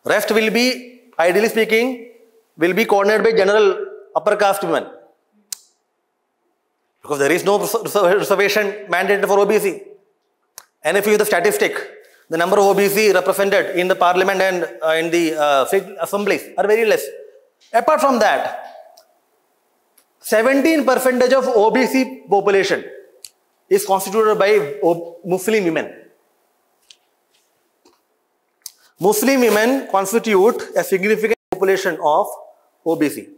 Rest will be, ideally speaking, will be coordinated by general upper caste women. Because there is no reservation mandated for O B C. And if you use the statistic, the number of O B C represented in the parliament and uh, in the uh, assemblies are very less. Apart from that, seventeen percent of O B C population is constituted by Muslim women. Muslim women constitute a significant population of O B C.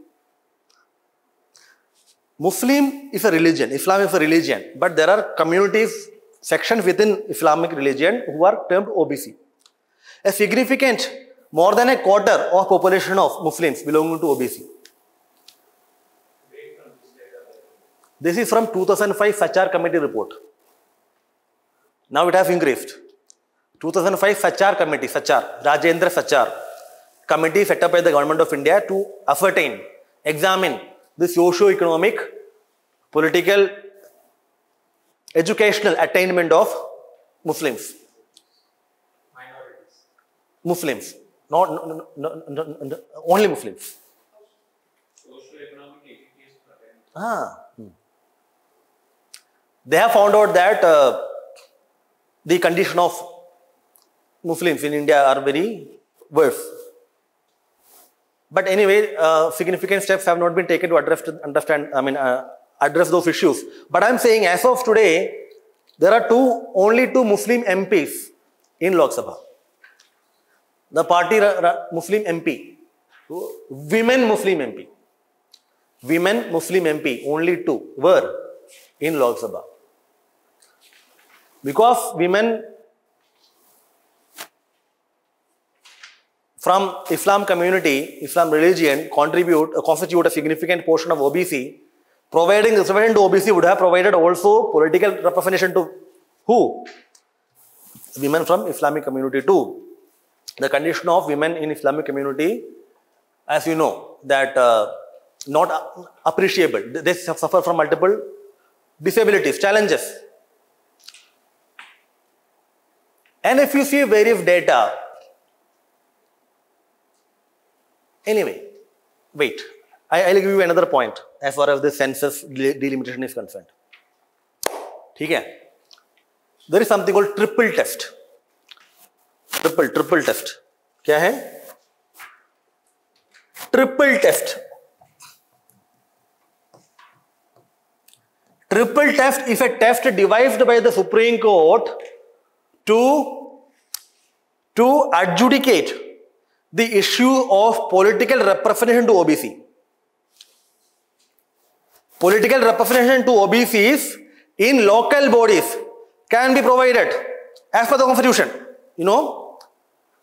Muslim is a religion, Islam is a religion, but there are communities, sections within Islamic religion who are termed O B C. A significant, more than a quarter of population of Muslims belonging to O B C. This is from two thousand five Sachar Committee report. Now it has increased. two thousand five Sachar Committee, Sachar, Rajendra Sachar, committee set up by the Government of India to ascertain, examine the socio-economic, political, educational attainment of Muslims. Minorities. Muslims. Not, no, no, no, no, no, only Muslims. Socio-economic activities. Ah. Hmm. They have found out that uh, the condition of Muslims in India are very worse. But anyway, uh, significant steps have not been taken to address to understand. I mean, uh, address those issues. But I'm saying, as of today, there are two only two Muslim M Ps in Lok Sabha. The party Muslim M P, women Muslim M P, women Muslim M P, only two were in Lok Sabha. Because women from Islam community, Islam religion contribute, uh, constitute a significant portion of O B C, providing reservation to O B C would have provided also political representation to who? Women from Islamic community too. The condition of women in Islamic community, as you know, that uh, not appreciable. They suffer from multiple disabilities, challenges. And if you see various data, anyway, wait, I, I'll give you another point as far as the census delimitation is concerned. Okay. There is something called triple test. Triple, triple test. Kya hai? Triple test. Triple test is a test devised by the Supreme Court to, to adjudicate the issue of political representation to O B C. Political representation to O B Cs in local bodies can be provided as per the constitution. You know,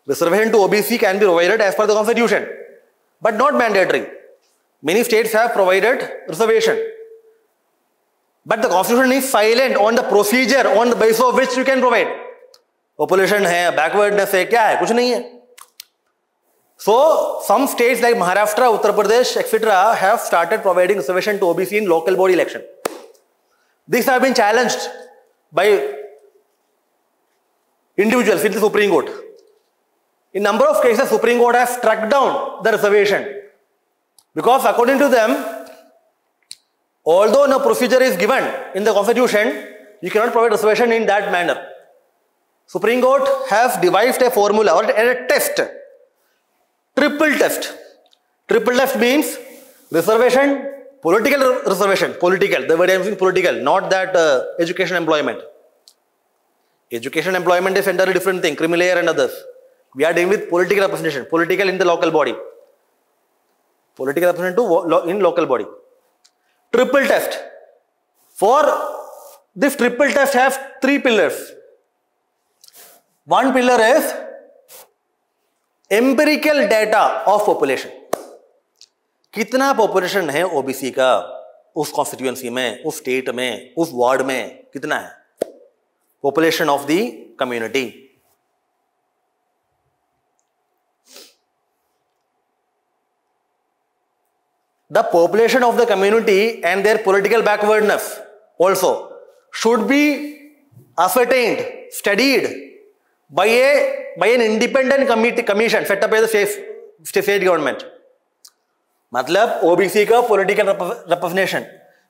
reservation to O B C can be provided as per the constitution, but not mandatory. Many states have provided reservation, but the constitution is silent on the procedure on the basis of which you can provide. Population hai, backwardness hai, kya hai, kuch nahi hai. So, some states like Maharashtra, Uttar Pradesh, et cetera have started providing reservation to O B C in local body election. These have been challenged by individuals in the Supreme Court. In number of cases, Supreme Court has struck down the reservation because according to them, although no procedure is given in the constitution, you cannot provide reservation in that manner. Supreme Court has devised a formula or a test. Triple test. Triple test means reservation, political reservation, political, the word I'm using political, not that uh, education employment. Education employment is entirely different thing, criminal layer and others. We are dealing with political representation, political in the local body. Political representation to lo in local body. Triple test. For this triple test has three pillars. One pillar is empirical data of population. कितना population है O B C का उस constituency में, उस state में, उस ward में कितना है? Population of the community. The population of the community and their political backwardness also should be ascertained, studied by a by an independent committee commission set up by the state, state government. Matlab O B C ka political rep representation,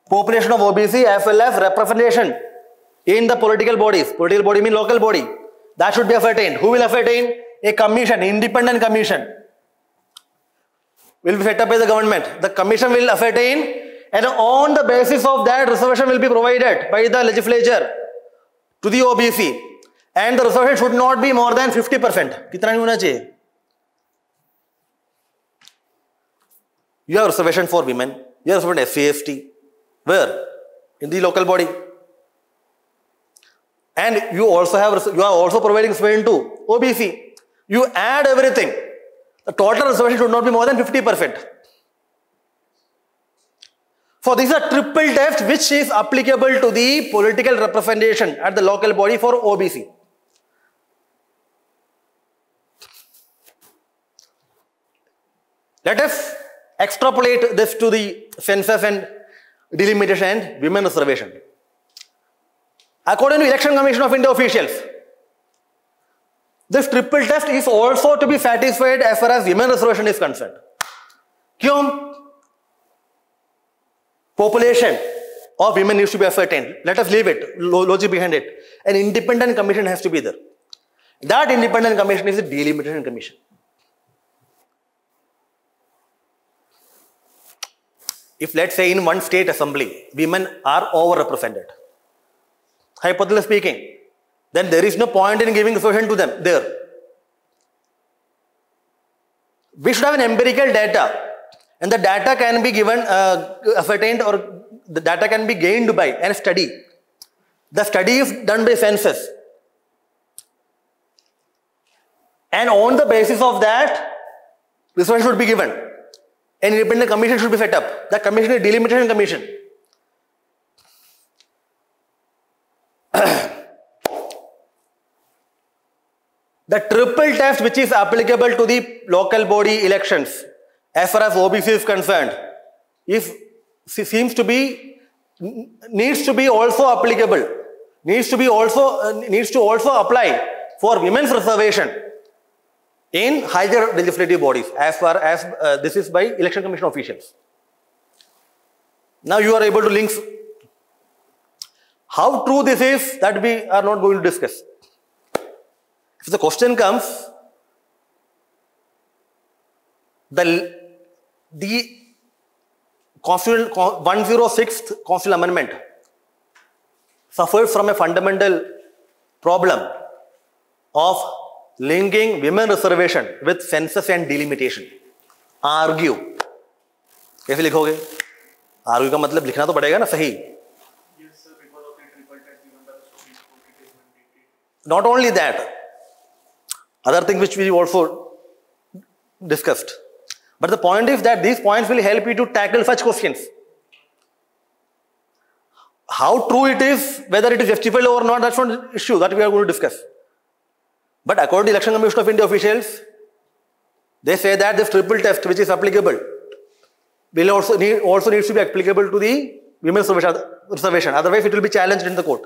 population of O B C as well as representation in the political bodies. Political body means local body. That should be ascertained. Who will ascertain? A commission, independent commission will be set up by the government. The commission will ascertain, and on the basis of that, reservation will be provided by the legislature to the O B C. And the reservation should not be more than fifty percent. Kitna hona chahiye? You have reservation for women. You have reservation for S C S T. Where? In the local body. And you also have you are also providing reservation to O B C. You add everything. The total reservation should not be more than fifty percent. So these are triple test which is applicable to the political representation at the local body for O B C. Let us extrapolate this to the census and delimitation and women reservation. According to Election Commission of India officials, this triple test is also to be satisfied as far as women reservation is concerned. Why? Population of women needs to be ascertained. Let us leave it, logic behind it. An independent commission has to be there. That independent commission is the delimitation commission. If let's say in one state assembly, women are overrepresented. Hypothetically speaking, then there is no point in giving solution to them there. We should have an empirical data, and the data can be given, uh, ascertained, or the data can be gained by a study. The study is done by census. And on the basis of that, research should be given. An independent commission should be set up. The commission is delimitation commission. The triple test which is applicable to the local body elections, as far as O B C is concerned, is, seems to be, needs to be also applicable, needs to be also, uh, needs to also apply for women's reservation in higher legislative bodies, as far as uh, this is by election commission officials. Now you are able to link. How true this is, that we are not going to discuss. If the question comes, the, the constitutional, one hundred sixth constitutional amendment suffers from a fundamental problem of linking women reservation with census and delimitation. Argue. कैसे लिखोगे? Argue का मतलब लिखना तो पड़ेगा ना सही. Not only that, other things which we also discussed. But the point is that these points will help you to tackle such questions. How true it is, whether it is justifiable or not, that's not an issue that we are going to discuss. But according to Election Commission of India officials, they say that this triple test which is applicable will also need, also needs to be applicable to the women's reservation. Otherwise, it will be challenged in the court.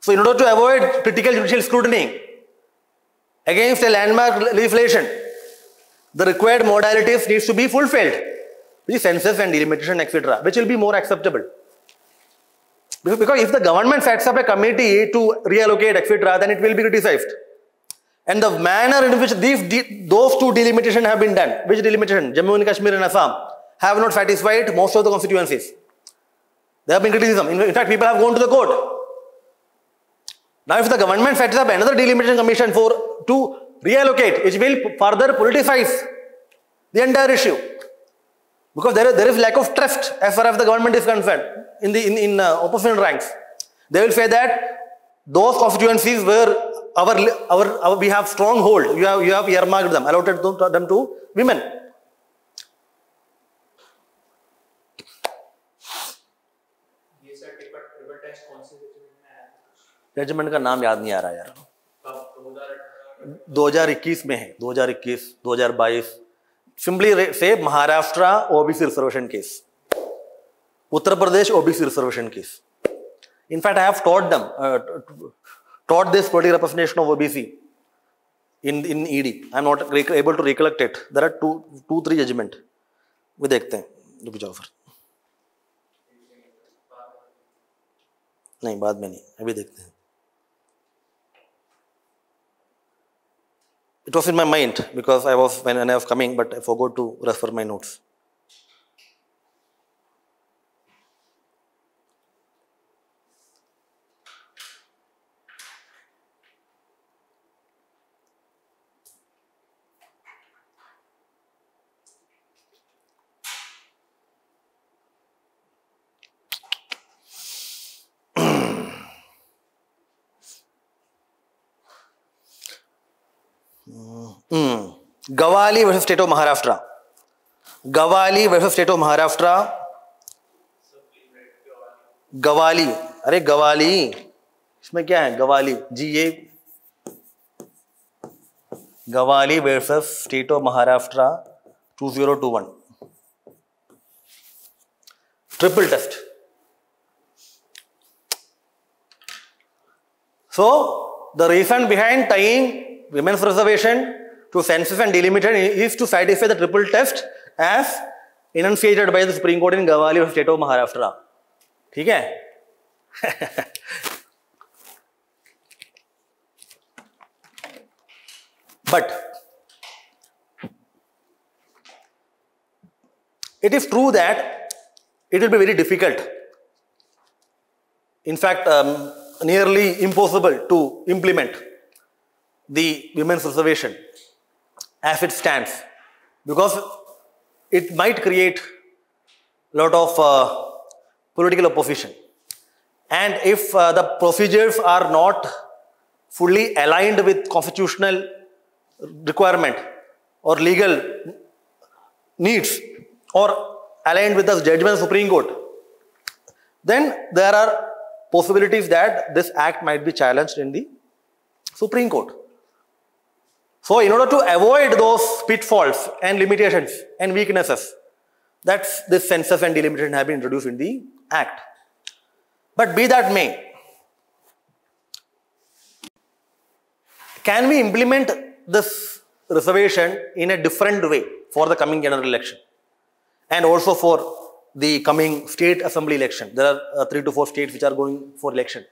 So in order to avoid critical judicial scrutiny against a landmark legislation, the required modalities needs to be fulfilled, which is census and delimitation, et cetera, which will be more acceptable. Because if the government sets up a committee to reallocate, et cetera, then it will be criticized. And the manner in which these those two delimitations have been done, which delimitation, Jammu and Kashmir and Assam, have not satisfied most of the constituencies. There have been criticism. In fact, people have gone to the court. Now, if the government sets up another delimitation commission for to reallocate, which will further politicize the entire issue, because there is, there is lack of trust as far as the government is concerned in the in, in uh, opposition ranks. They will say that those constituencies where our, our our we have stronghold, you have you have earmarked them, allotted them to women. Regiment का नाम याद नहीं आ रहा यार. twenty twenty-one में है, twenty twenty-one, twenty twenty-two. Simply say Maharashtra O B C reservation case, Uttar Pradesh O B C reservation case. In fact, I have taught them, uh, taught this particular representation of O B C in in E D. I am not able to recollect it. There are two, two, three judgment. We देखते हैं. रुक जाओ फिर. नहीं बाद में नहीं. अभी देखते हैं. It was in my mind because I was when I was coming, but I forgot to refer my notes. Mm. Gawali versus State of Maharashtra. Gawali versus State of Maharashtra. Gawali. अरे गवाली इसमें क्या है गवाली जी ये Gawali versus State of Maharashtra two thousand twenty-one. Triple test. So the reason behind tying women's reservation to census and delimitation is to satisfy the triple test as enunciated by the Supreme Court in Gawali versus State of Maharashtra. ठीक है? But it is true that it will be very difficult. In fact, um, nearly impossible to implement the women's reservation as it stands, because it might create a lot of uh, political opposition. And if uh, the procedures are not fully aligned with constitutional requirement or legal needs or aligned with the judgment of the Supreme Court, then there are possibilities that this act might be challenged in the Supreme Court. So in order to avoid those pitfalls and limitations and weaknesses, that's this census and delimitation have been introduced in the act. But be that may, can we implement this reservation in a different way for the coming general election and also for the coming state assembly election? There are uh, three to four states which are going for election.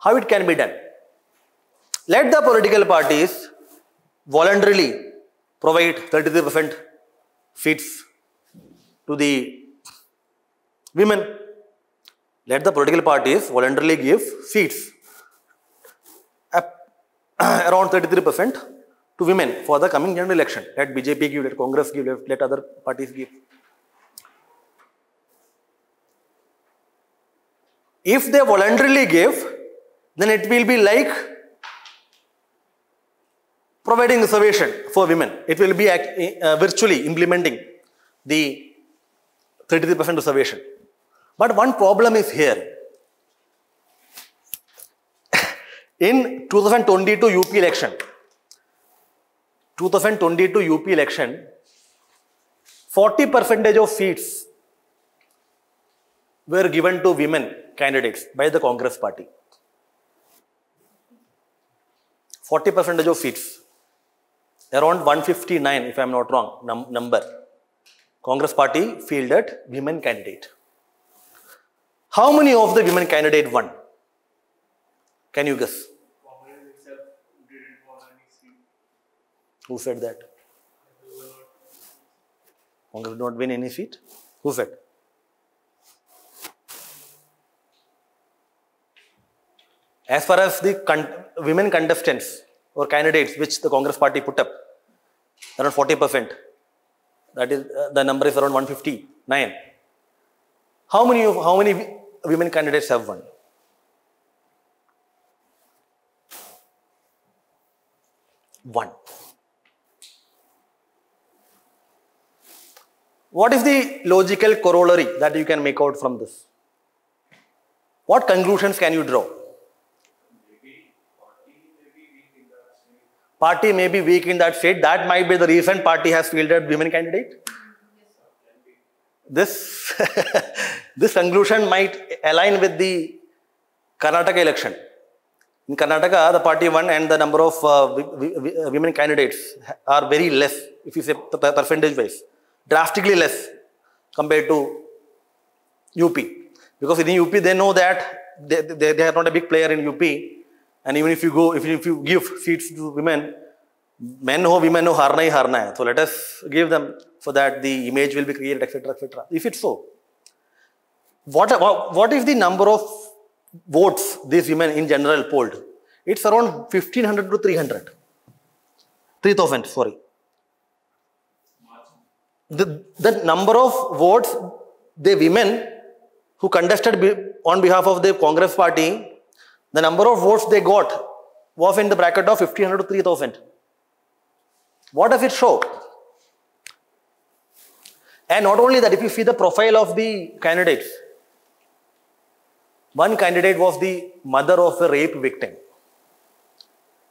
How it can be done? Let the political parties voluntarily provide thirty-three percent seats to the women. Let the political parties voluntarily give seats, around thirty-three percent to women for the coming general election. Let B J P give, let Congress give, let, let other parties give. If they voluntarily give, then it will be like providing reservation for women. It will be act, uh, virtually implementing the thirty-three percent reservation. But one problem is here. In twenty twenty-two U P election, twenty twenty-two U P election, forty percent of seats were given to women candidates by the Congress party. forty percent of seats. Around one fifty-nine, if I am not wrong, num number, Congress party fielded women candidate. How many of the women candidate won? Can you guess? Congress itself didn't won any seat. Who said that? Congress did not win any seat? Who said? As far as the con women contestants or candidates which the Congress party put up, around forty percent. That is, uh, the number is around one fifty-nine. How many of, how many women candidates have won? One. What is the logical corollary that you can make out from this? What conclusions can you draw? Party may be weak in that state. That might be the reason party has fielded women candidate. This, this conclusion might align with the Karnataka election. In Karnataka, the party won and the number of uh, women candidates are very less, if you say percentage-wise, drastically less compared to U P. Because in U P, they know that they, they, they are not a big player in U P. And even if you go, if you, if you give seats to women, men ho, women ho, harna hi harna hai. So let us give them so that the image will be created, et cetera, et cetera. If it's so, what, what is the number of votes these women in general polled? It's around fifteen hundred to three hundred. three thousand, sorry. The, the number of votes the women who contested on behalf of the Congress party, the number of votes they got was in the bracket of fifteen hundred to three thousand. What does it show? And not only that, if you see the profile of the candidates, one candidate was the mother of a rape victim.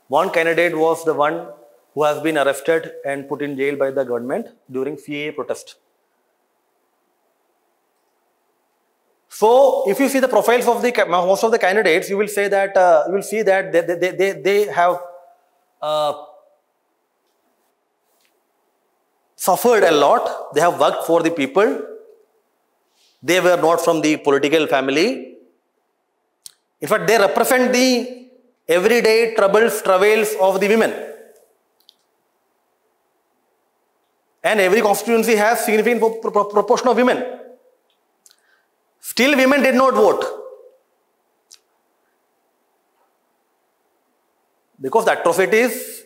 One candidate was the one who has been arrested and put in jail by the government during C A A protest. So, if you see the profiles of the most of the candidates, you will say that uh, you will see that they they they, they have uh, suffered a lot. They have worked for the people. They were not from the political family. In fact, they represent the everyday troubles, travails of the women. And every constituency has significant pro pro proportion of women. Still, women did not vote. because the atrocities,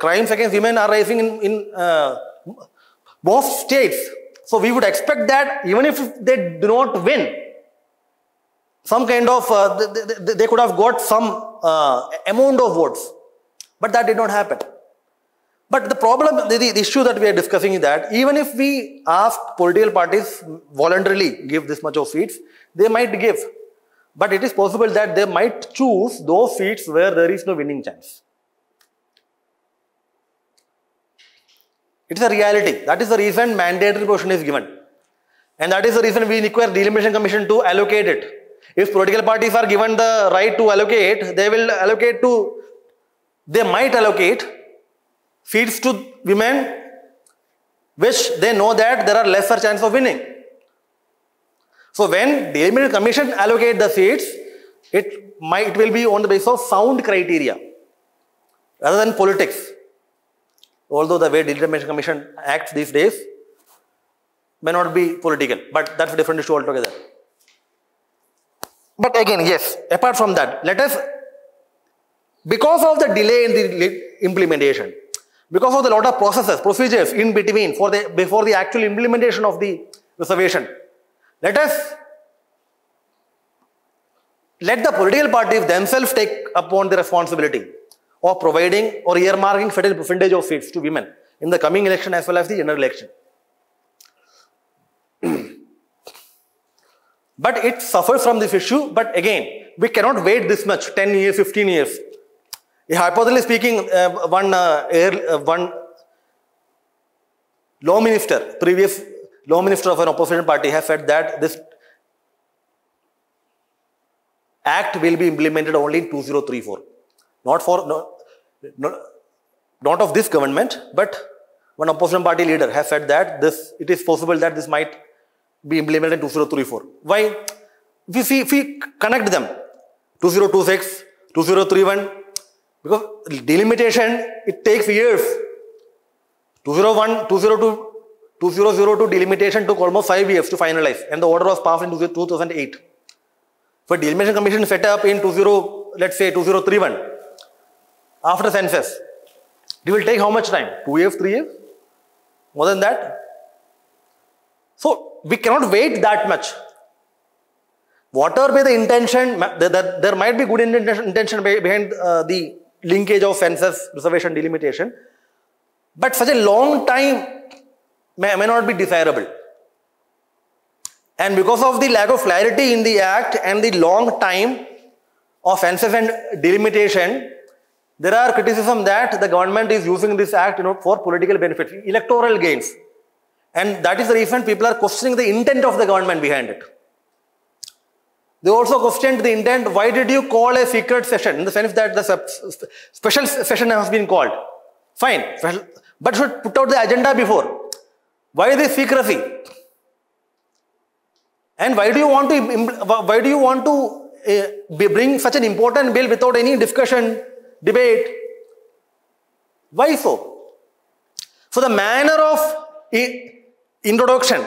crimes against women are rising in, in uh, most states. So we would expect that even if they do not win, some kind of, uh, they, they could have got some uh, amount of votes. But that did not happen. But the problem, the, the issue that we are discussing is that even if we ask political parties voluntarily give this much of seats, they might give. But it is possible that they might choose those seats where there is no winning chance. It is a reality. That is the reason mandatory provision is given. And that is the reason we require the Elimination Commission to allocate it. If political parties are given the right to allocate, they will allocate to, they might allocate seats to women which they know that there are lesser chance of winning. So when the Elimination Commission allocate the seats, it might it will be on the basis of sound criteria rather than politics. Although the way the Elimination Commission acts these days may not be political, but that's a different issue altogether. But again, yes, apart from that, let us, because of the delay in the implementation, because of the lot of processes, procedures in between for the, before the actual implementation of the reservation, let us, let the political parties themselves take upon the responsibility of providing or earmarking certain percentage of seats to women in the coming election as well as the general election. But it suffers from this issue. But again, we cannot wait this much, ten years, fifteen years. Hypothetically speaking, uh, one, uh, air, uh, one law minister, previous law minister of an opposition party has said that this act will be implemented only in two thousand thirty-four. Not for, no, no, not of this government, but one opposition party leader has said that this, it is possible that this might be implemented in two thousand thirty-four. Why? We see, if we connect them, two thousand twenty-six, two thousand thirty-one, because delimitation, it takes years. two thousand one, two thousand two, two thousand two delimitation took almost five years to finalize, and the order was passed in two thousand eight. So delimitation commission set up in two thousand, let's say two thousand thirty-one, after census. It will take how much time? Two years, three years? More than that? So we cannot wait that much. Whatever be the intention, there might be good intention behind the linkage of census, reservation, delimitation, but such a long time may, may not be desirable. And because of the lack of clarity in the act and the long time of census and delimitation, there are criticisms that the government is using this act, you know, for political benefits, electoral gains. And that is the reason people are questioning the intent of the government behind it. They also questioned the intent, why did you call a secret session, in the sense that the special session has been called. Fine, but should put out the agenda before. Why this secrecy? And why do you want to, why do you want to uh, bring such an important bill without any discussion, debate? Why so? So the manner of introduction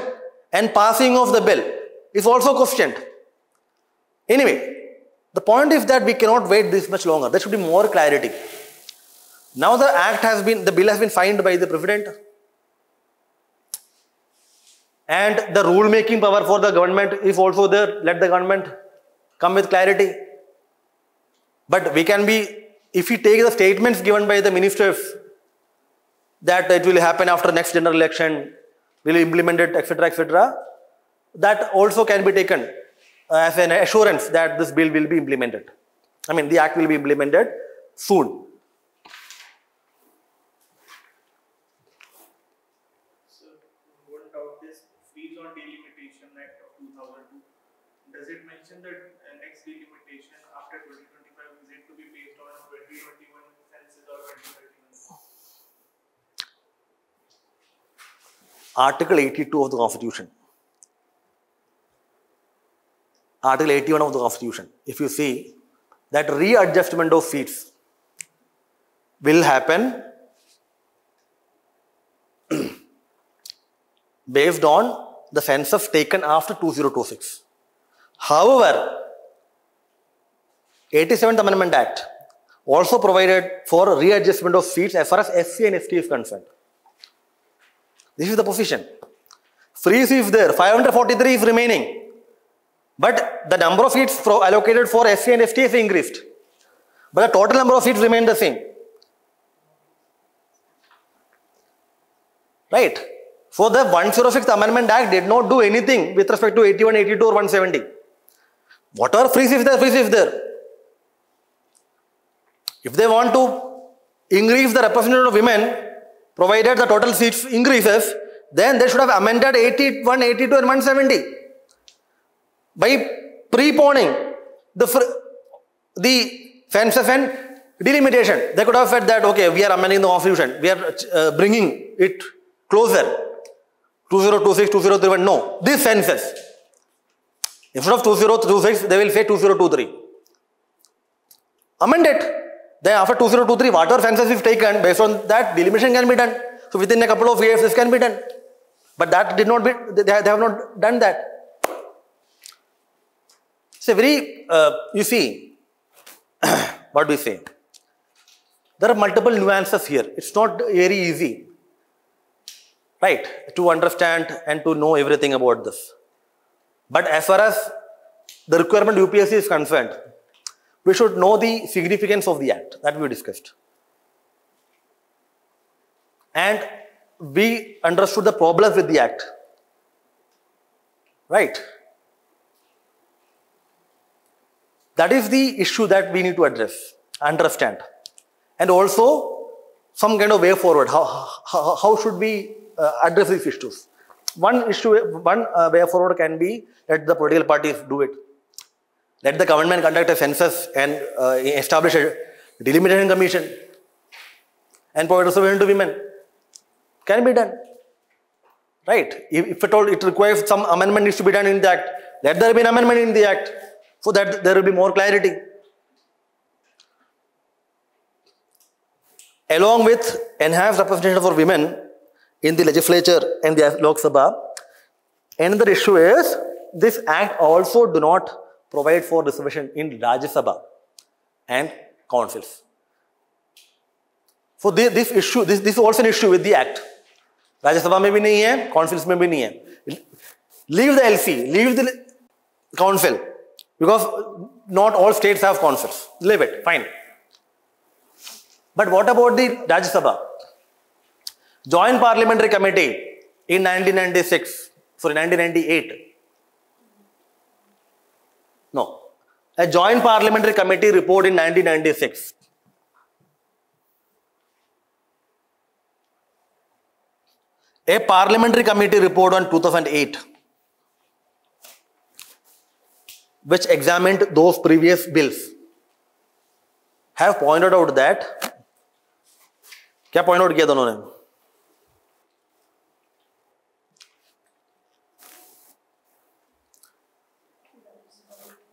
and passing of the bill is also questioned. Anyway, the point is that we cannot wait this much longer. There should be more clarity. Now the act has been, the bill has been signed by the President, and the rule making power for the government is also there. Let the government come with clarity. But we can be, if we take the statements given by the ministers, that it will happen after next general election, will implement it, et cetera, et cetera. That also can be taken as an assurance that this bill will be implemented. I mean, the act will be implemented soon. Sir, what about this fees on delimitation act of two thousand two? Does it mention that uh, next delimitation after twenty twenty-five is it to be based on twenty twenty-one census or twenty thirty? Article eighty-two of the Constitution. Article eighty-one of the Constitution. If you see that readjustment of seats will happen based on the census taken after two thousand twenty-six. However, eighty-seventh Amendment Act also provided for readjustment of seats as far as S C and S T is concerned. This is the position. Free seats there, five hundred forty-three is remaining. But the number of seats allocated for S C and S T is increased. But the total number of seats remained the same. Right? So the one oh six Amendment Act did not do anything with respect to eighty-one, eighty-two or one seventy. Whatever free seats there, free seats there. If they want to increase the representation of women, provided the total seats increases, then they should have amended eighty-one, eighty-two and one seventy. By pre-poning the, the census and delimitation, they could have said that, okay, we are amending the constitution, we are uh, bringing it closer. two thousand twenty-six, two thousand thirty-one, no, this census. Instead of two thousand twenty-six, they will say two thousand twenty-three. Amend it. Then after two thousand twenty-three, whatever census is taken, based on that, delimitation can be done. So within a couple of years, this can be done. But that did not be, they have not done that. So very, uh, you see, what do we say? There are multiple nuances here. It's not very easy, right, to understand and to know everything about this. But as far as the requirement U P S C is concerned, we should know the significance of the act that we discussed. And we understood the problems with the act. Right? That is the issue that we need to address, understand. And also some kind of way forward. How, how, how should we uh, address these issues? One issue, one uh, way forward can be let the political parties do it. Let the government conduct a census and uh, establish a delimitation commission and provide representation to women. Can be done. Right? If, if at all it requires some amendment needs to be done in the act, let there be an amendment in the act so that there will be more clarity. Along with enhanced representation for women in the legislature and the Lok Sabha, another issue is this act also do not provide for reservation in Rajya Sabha and councils. So this, this issue, this, this is also an issue with the act. Rajya Sabha mein bhi nahi hai, councils mein bhi nahi hai. Leave the L C, leave the council, because not all states have councils. Leave it, fine. But what about the Rajya Sabha? Joint Parliamentary Committee in nineteen ninety-six, sorry, nineteen ninety-eight. No. A Joint Parliamentary Committee report in nineteen ninety-six. A Parliamentary Committee report on two thousand eight, which examined those previous bills, have pointed out that, क्या point out किया दोनों ने?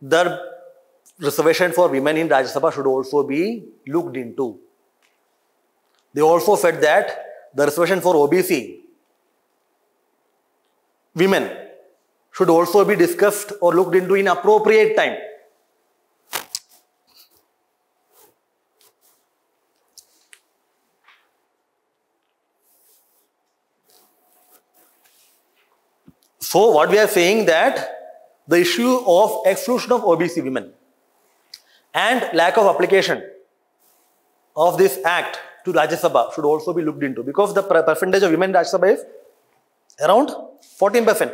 The reservation for women in Rajya Sabha should also be looked into. They also said that the reservation for O B C women should also be discussed or looked into in appropriate time. So what we are saying that the issue of exclusion of O B C women and lack of application of this act to Rajya Sabha should also be looked into, because the percentage of women in Rajya Sabha is around fourteen percent.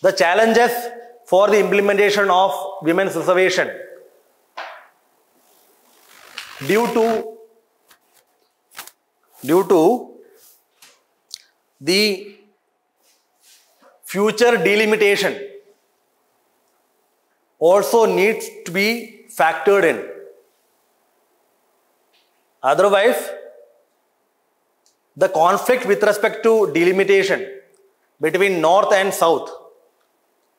The challenges for the implementation of women's reservation due to due to the future delimitation also needs to be factored in. Otherwise, the conflict with respect to delimitation between North and South,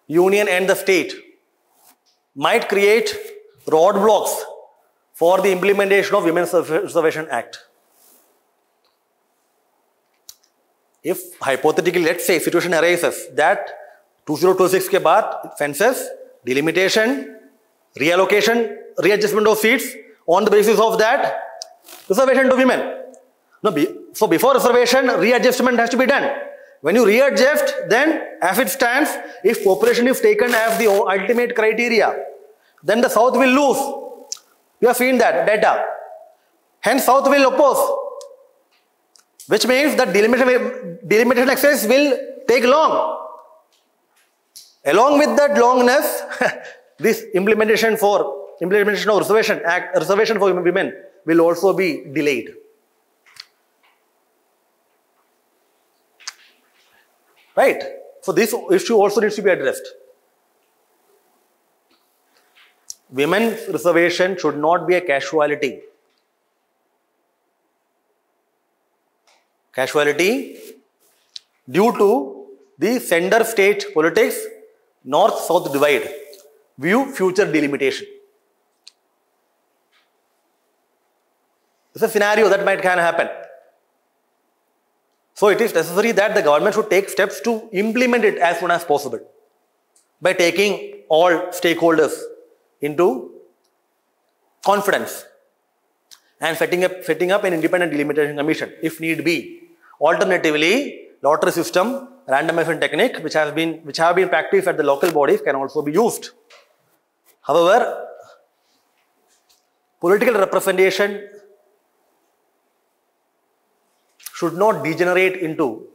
Union and the state, might create roadblocks for the implementation of Women's Reservation Act. If hypothetically, let's say, situation arises that two thousand twenty-six के बाद census, delimitation, reallocation, readjustment of seats on the basis of that reservation to women. No, be, so before reservation, readjustment has to be done. When you readjust, then as it stands, if population is taken as the ultimate criteria, then the South will lose. You have seen that data. Hence, South will oppose, which means that delimitation, delimitation exercise will take long. Along with that longness, this implementation for implementation of reservation act, reservation for women will also be delayed. Right? So this issue also needs to be addressed. Women's reservation should not be a casualty. Casualty due to the center state politics, north-south divide, view future delimitation. It's a scenario that might can happen. So it is necessary that the government should take steps to implement it as soon as possible by taking all stakeholders into confidence and setting up, setting up an independent delimitation commission if need be. Alternatively, lottery system, randomization technique which has been, which have been practiced at the local bodies can also be used. However, political representation should not degenerate into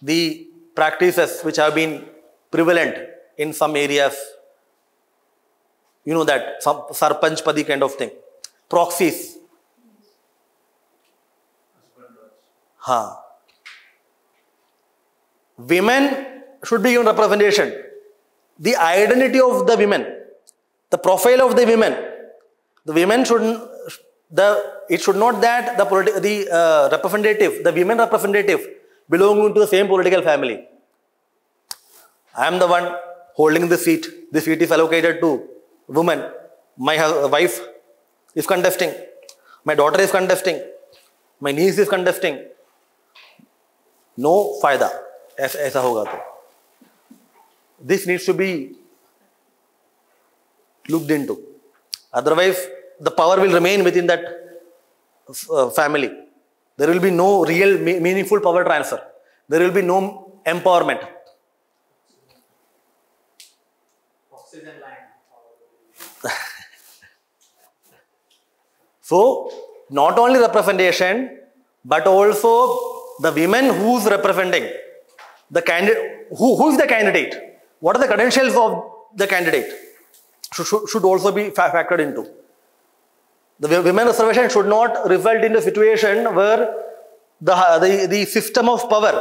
the practices which have been prevalent in some areas. You know that, some sarpanch padi kind of thing. Proxies. Huh. Women should be given representation. The identity of the women, the profile of the women, the women shouldn't, The, it should not that the, the uh, representative, the women representative belonging to the same political family. I am the one holding the seat. The seat is allocated to women. My wife is contesting. My daughter is contesting. My niece is contesting. No fayda. Aisa hoga to. This needs to be looked into. Otherwise, the power will remain within that uh, family. There will be no real meaningful power transfer. There will be no empowerment. So, not only representation, but also the women who's representing, the candidate, who, who's the candidate, what are the credentials of the candidate, should, should, should also be fa factored into. The women reservation should not result in a situation where the, the, the system of power,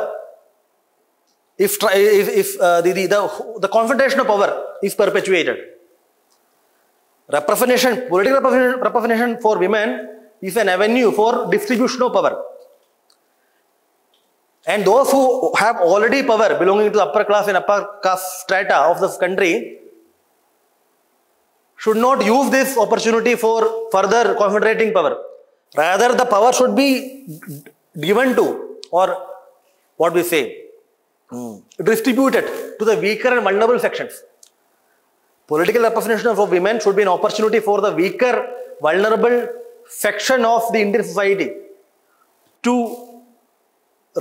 if, if, if uh, the, the, the, the confrontation of power is perpetuated. Representation, political representation, representation for women is an avenue for distribution of power. And those who have already power belonging to the upper class and upper caste strata of this country should not use this opportunity for further concentrating power. Rather, the power should be given to, or what we say, mm. distributed to the weaker and vulnerable sections. Political representation of women should be an opportunity for the weaker, vulnerable section of the Indian society to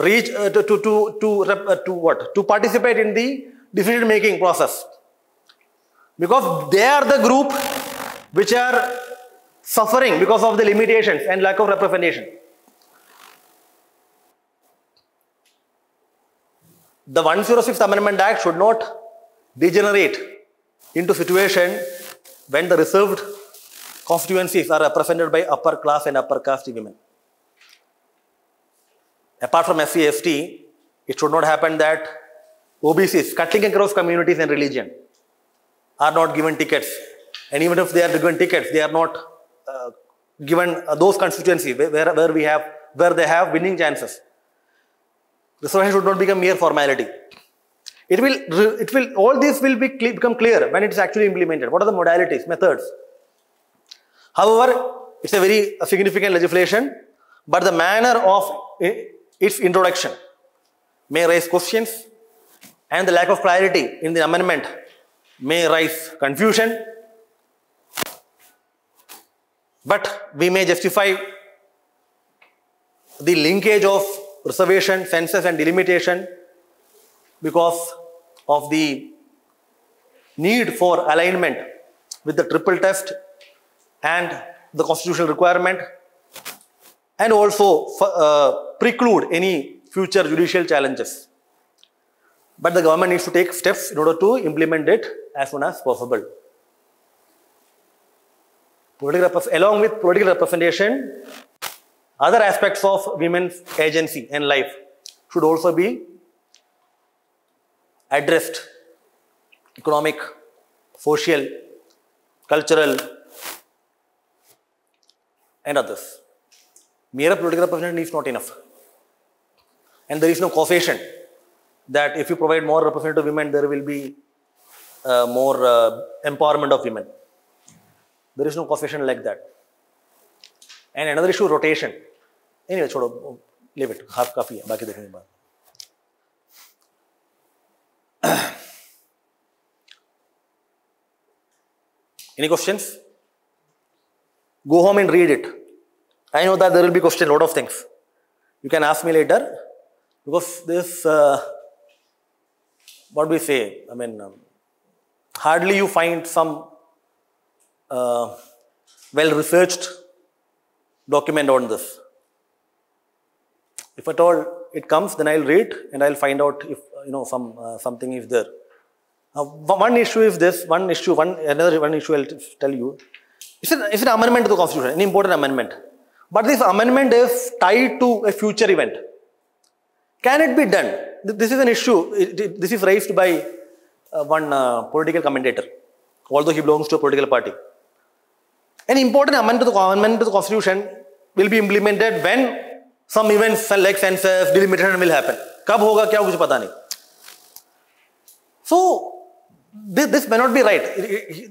reach, uh, to, to, to, to, uh, to what? To participate in the decision-making process. Because they are the group which are suffering because of the limitations and lack of representation. The one oh sixth Amendment Act should not degenerate into situation when the reserved constituencies are represented by upper class and upper caste women. Apart from S C S T, it should not happen that O B Cs, cutting across communities and religion, are not given tickets, and even if they are given tickets, they are not uh, given uh, those constituencies where, where we have where they have winning chances. Reservation should not become mere formality. It will it will all this will be clear, become clear when it is actually implemented. What are the modalities, methods? However, it's a very significant legislation, but the manner of its introduction may raise questions and the lack of clarity in the amendment may raise confusion, but we may justify the linkage of reservation, census and delimitation because of the need for alignment with the triple test and the constitutional requirement, and also uh, preclude any future judicial challenges. But the government needs to take steps in order to implement it as soon as possible. Political, along with political representation, other aspects of women's agency and life should also be addressed: economic, social, cultural, and others. Mere political representation is not enough. And there is no causation that if you provide more representative women, there will be uh, more uh, empowerment of women. There is no causation like that. And another issue, rotation. Anyway, chodo, leave it. Half coffee. Baki dekhne ke baad. Any questions? Go home and read it. I know that there will be questions, a lot of things. You can ask me later, because this, uh, what do we say? I mean, um, hardly you find some uh, well-researched document on this. If at all it comes, then I'll read and I'll find out if you know some uh, something is there. Now, one issue is this. One issue, one another one issue I'll tell you. It's an, it's an amendment to the Constitution, an important amendment. But this amendment is tied to a future event. Can it be done? This is an issue. It, it, this is raised by uh, one uh, political commentator, although he belongs to a political party. An important amendment to the, amendment to the Constitution will be implemented when some events like census, delimitation will happen. Kab hoga, kya kuch pata nahi. So, this, this may not be right.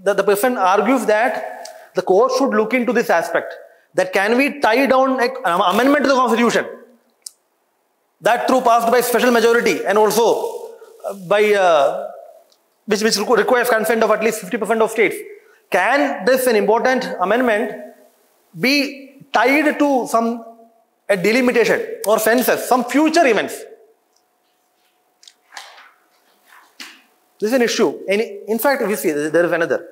The, the person argues that the court should look into this aspect, that can we tie down an amendment to the Constitution that through passed by special majority and also by uh, which, which requires consent of at least fifty percent of states. Can this an important amendment be tied to some a delimitation or census, some future events? This is an issue. And in fact, we see there is another.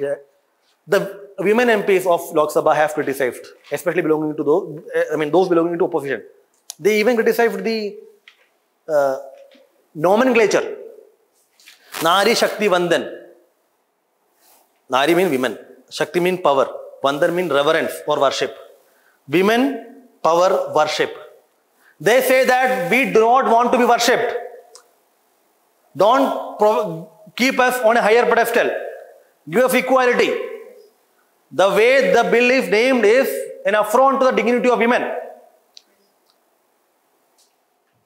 Yeah. The women M Ps of Lok Sabha have criticized, especially belonging to those, I mean those belonging to opposition. They even criticized the uh, nomenclature. Nari Shakti Vandan. Nari means women. Shakti means power. Vandan means reverence or worship. Women, power, worship. They say that we do not want to be worshipped. Don't keep us on a higher pedestal. Give us equality. The way the bill is named is an affront to the dignity of women.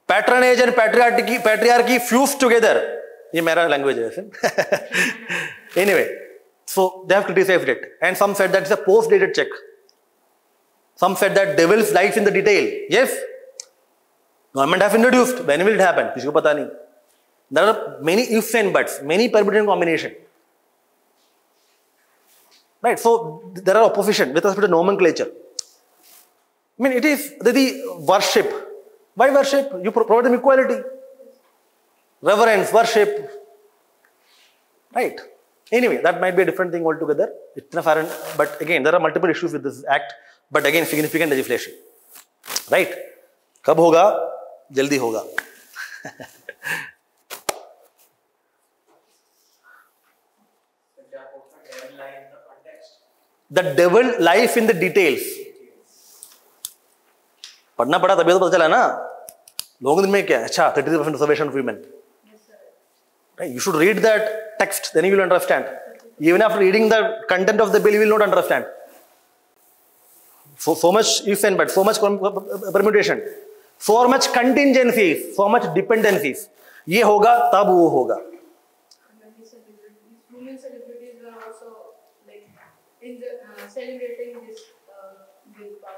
Patronage and patriarchy, patriarchy fused together. This is my language. Anyway, so they have criticized it. And some said that it's a post-dated check. Some said that devils lies in the detail. Yes, government has introduced. When will it happen? Kisi ko pata nahi. There are many ifs and buts, many permutation combinations. Right, so there are opposition with respect to nomenclature. I mean, it is the, the worship. Why worship? You provide them equality, reverence, worship. Right. Anyway, that might be a different thing altogether. It's not foreign, but again, there are multiple issues with this act. But again, significant legislation. Right. Kab hoga? Jaldi hoga. The devil lies in the details. Padna pada tabhi to pata chala na. Logon din mein kya? Achha, thirty-three percent reservation of women. Yes, sir. Right? You should read that text, then you will understand. Even after reading the content of the bill, you will not understand. So, so much ifs and buts, so much permutation, so much contingencies, so much dependencies. Ye hoga, tab wo hoga. In the, uh, celebrating this bill uh, part.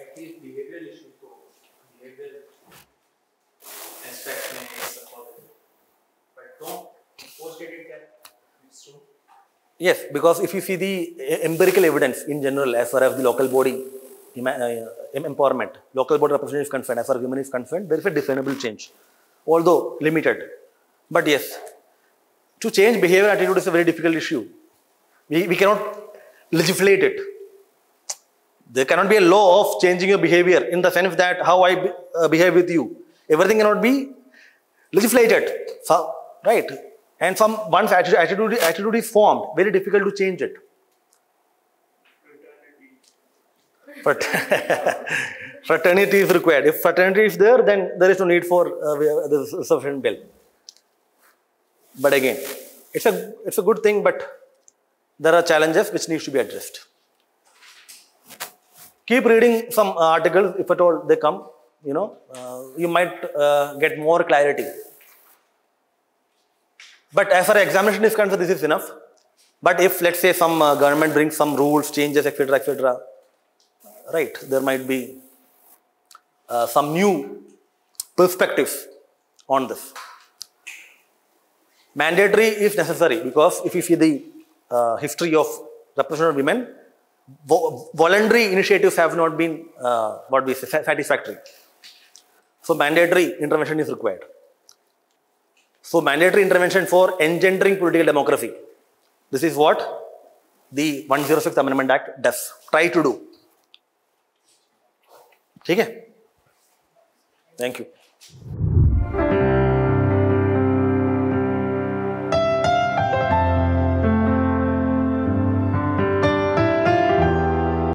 At least behavioral issues, behavioral aspects. So yes, because if you see the empirical evidence in general as far as the local body empowerment, local body representation is concerned, as far as women is concerned, there is a discernible change, although limited. But yes, to change behavior attitude is a very difficult issue. We, we cannot legislate it. There cannot be a law of changing your behavior in the sense that how I be, uh, behave with you. Everything cannot be legislated, so, right? And some one's attitude, attitude, attitude is formed, very difficult to change it. But fraternity is required. If fraternity is there, then there is no need for uh, the sufficient bill. But again, it's a, it's a good thing, but there are challenges which need to be addressed. Keep reading some articles, if at all they come, you know, uh, you might uh, get more clarity. But as far as examination is concerned, this is enough. But if, let's say, some uh, government brings some rules, changes, et cetera, et cetera, right, there might be uh, some new perspectives on this. Mandatory is necessary because if you see the uh, history of repression of women, vo voluntary initiatives have not been uh, what we say satisfactory. So mandatory intervention is required. So mandatory intervention for engendering political democracy. This is what the one oh sixth Amendment Act does, try to do. Okay? Thank you.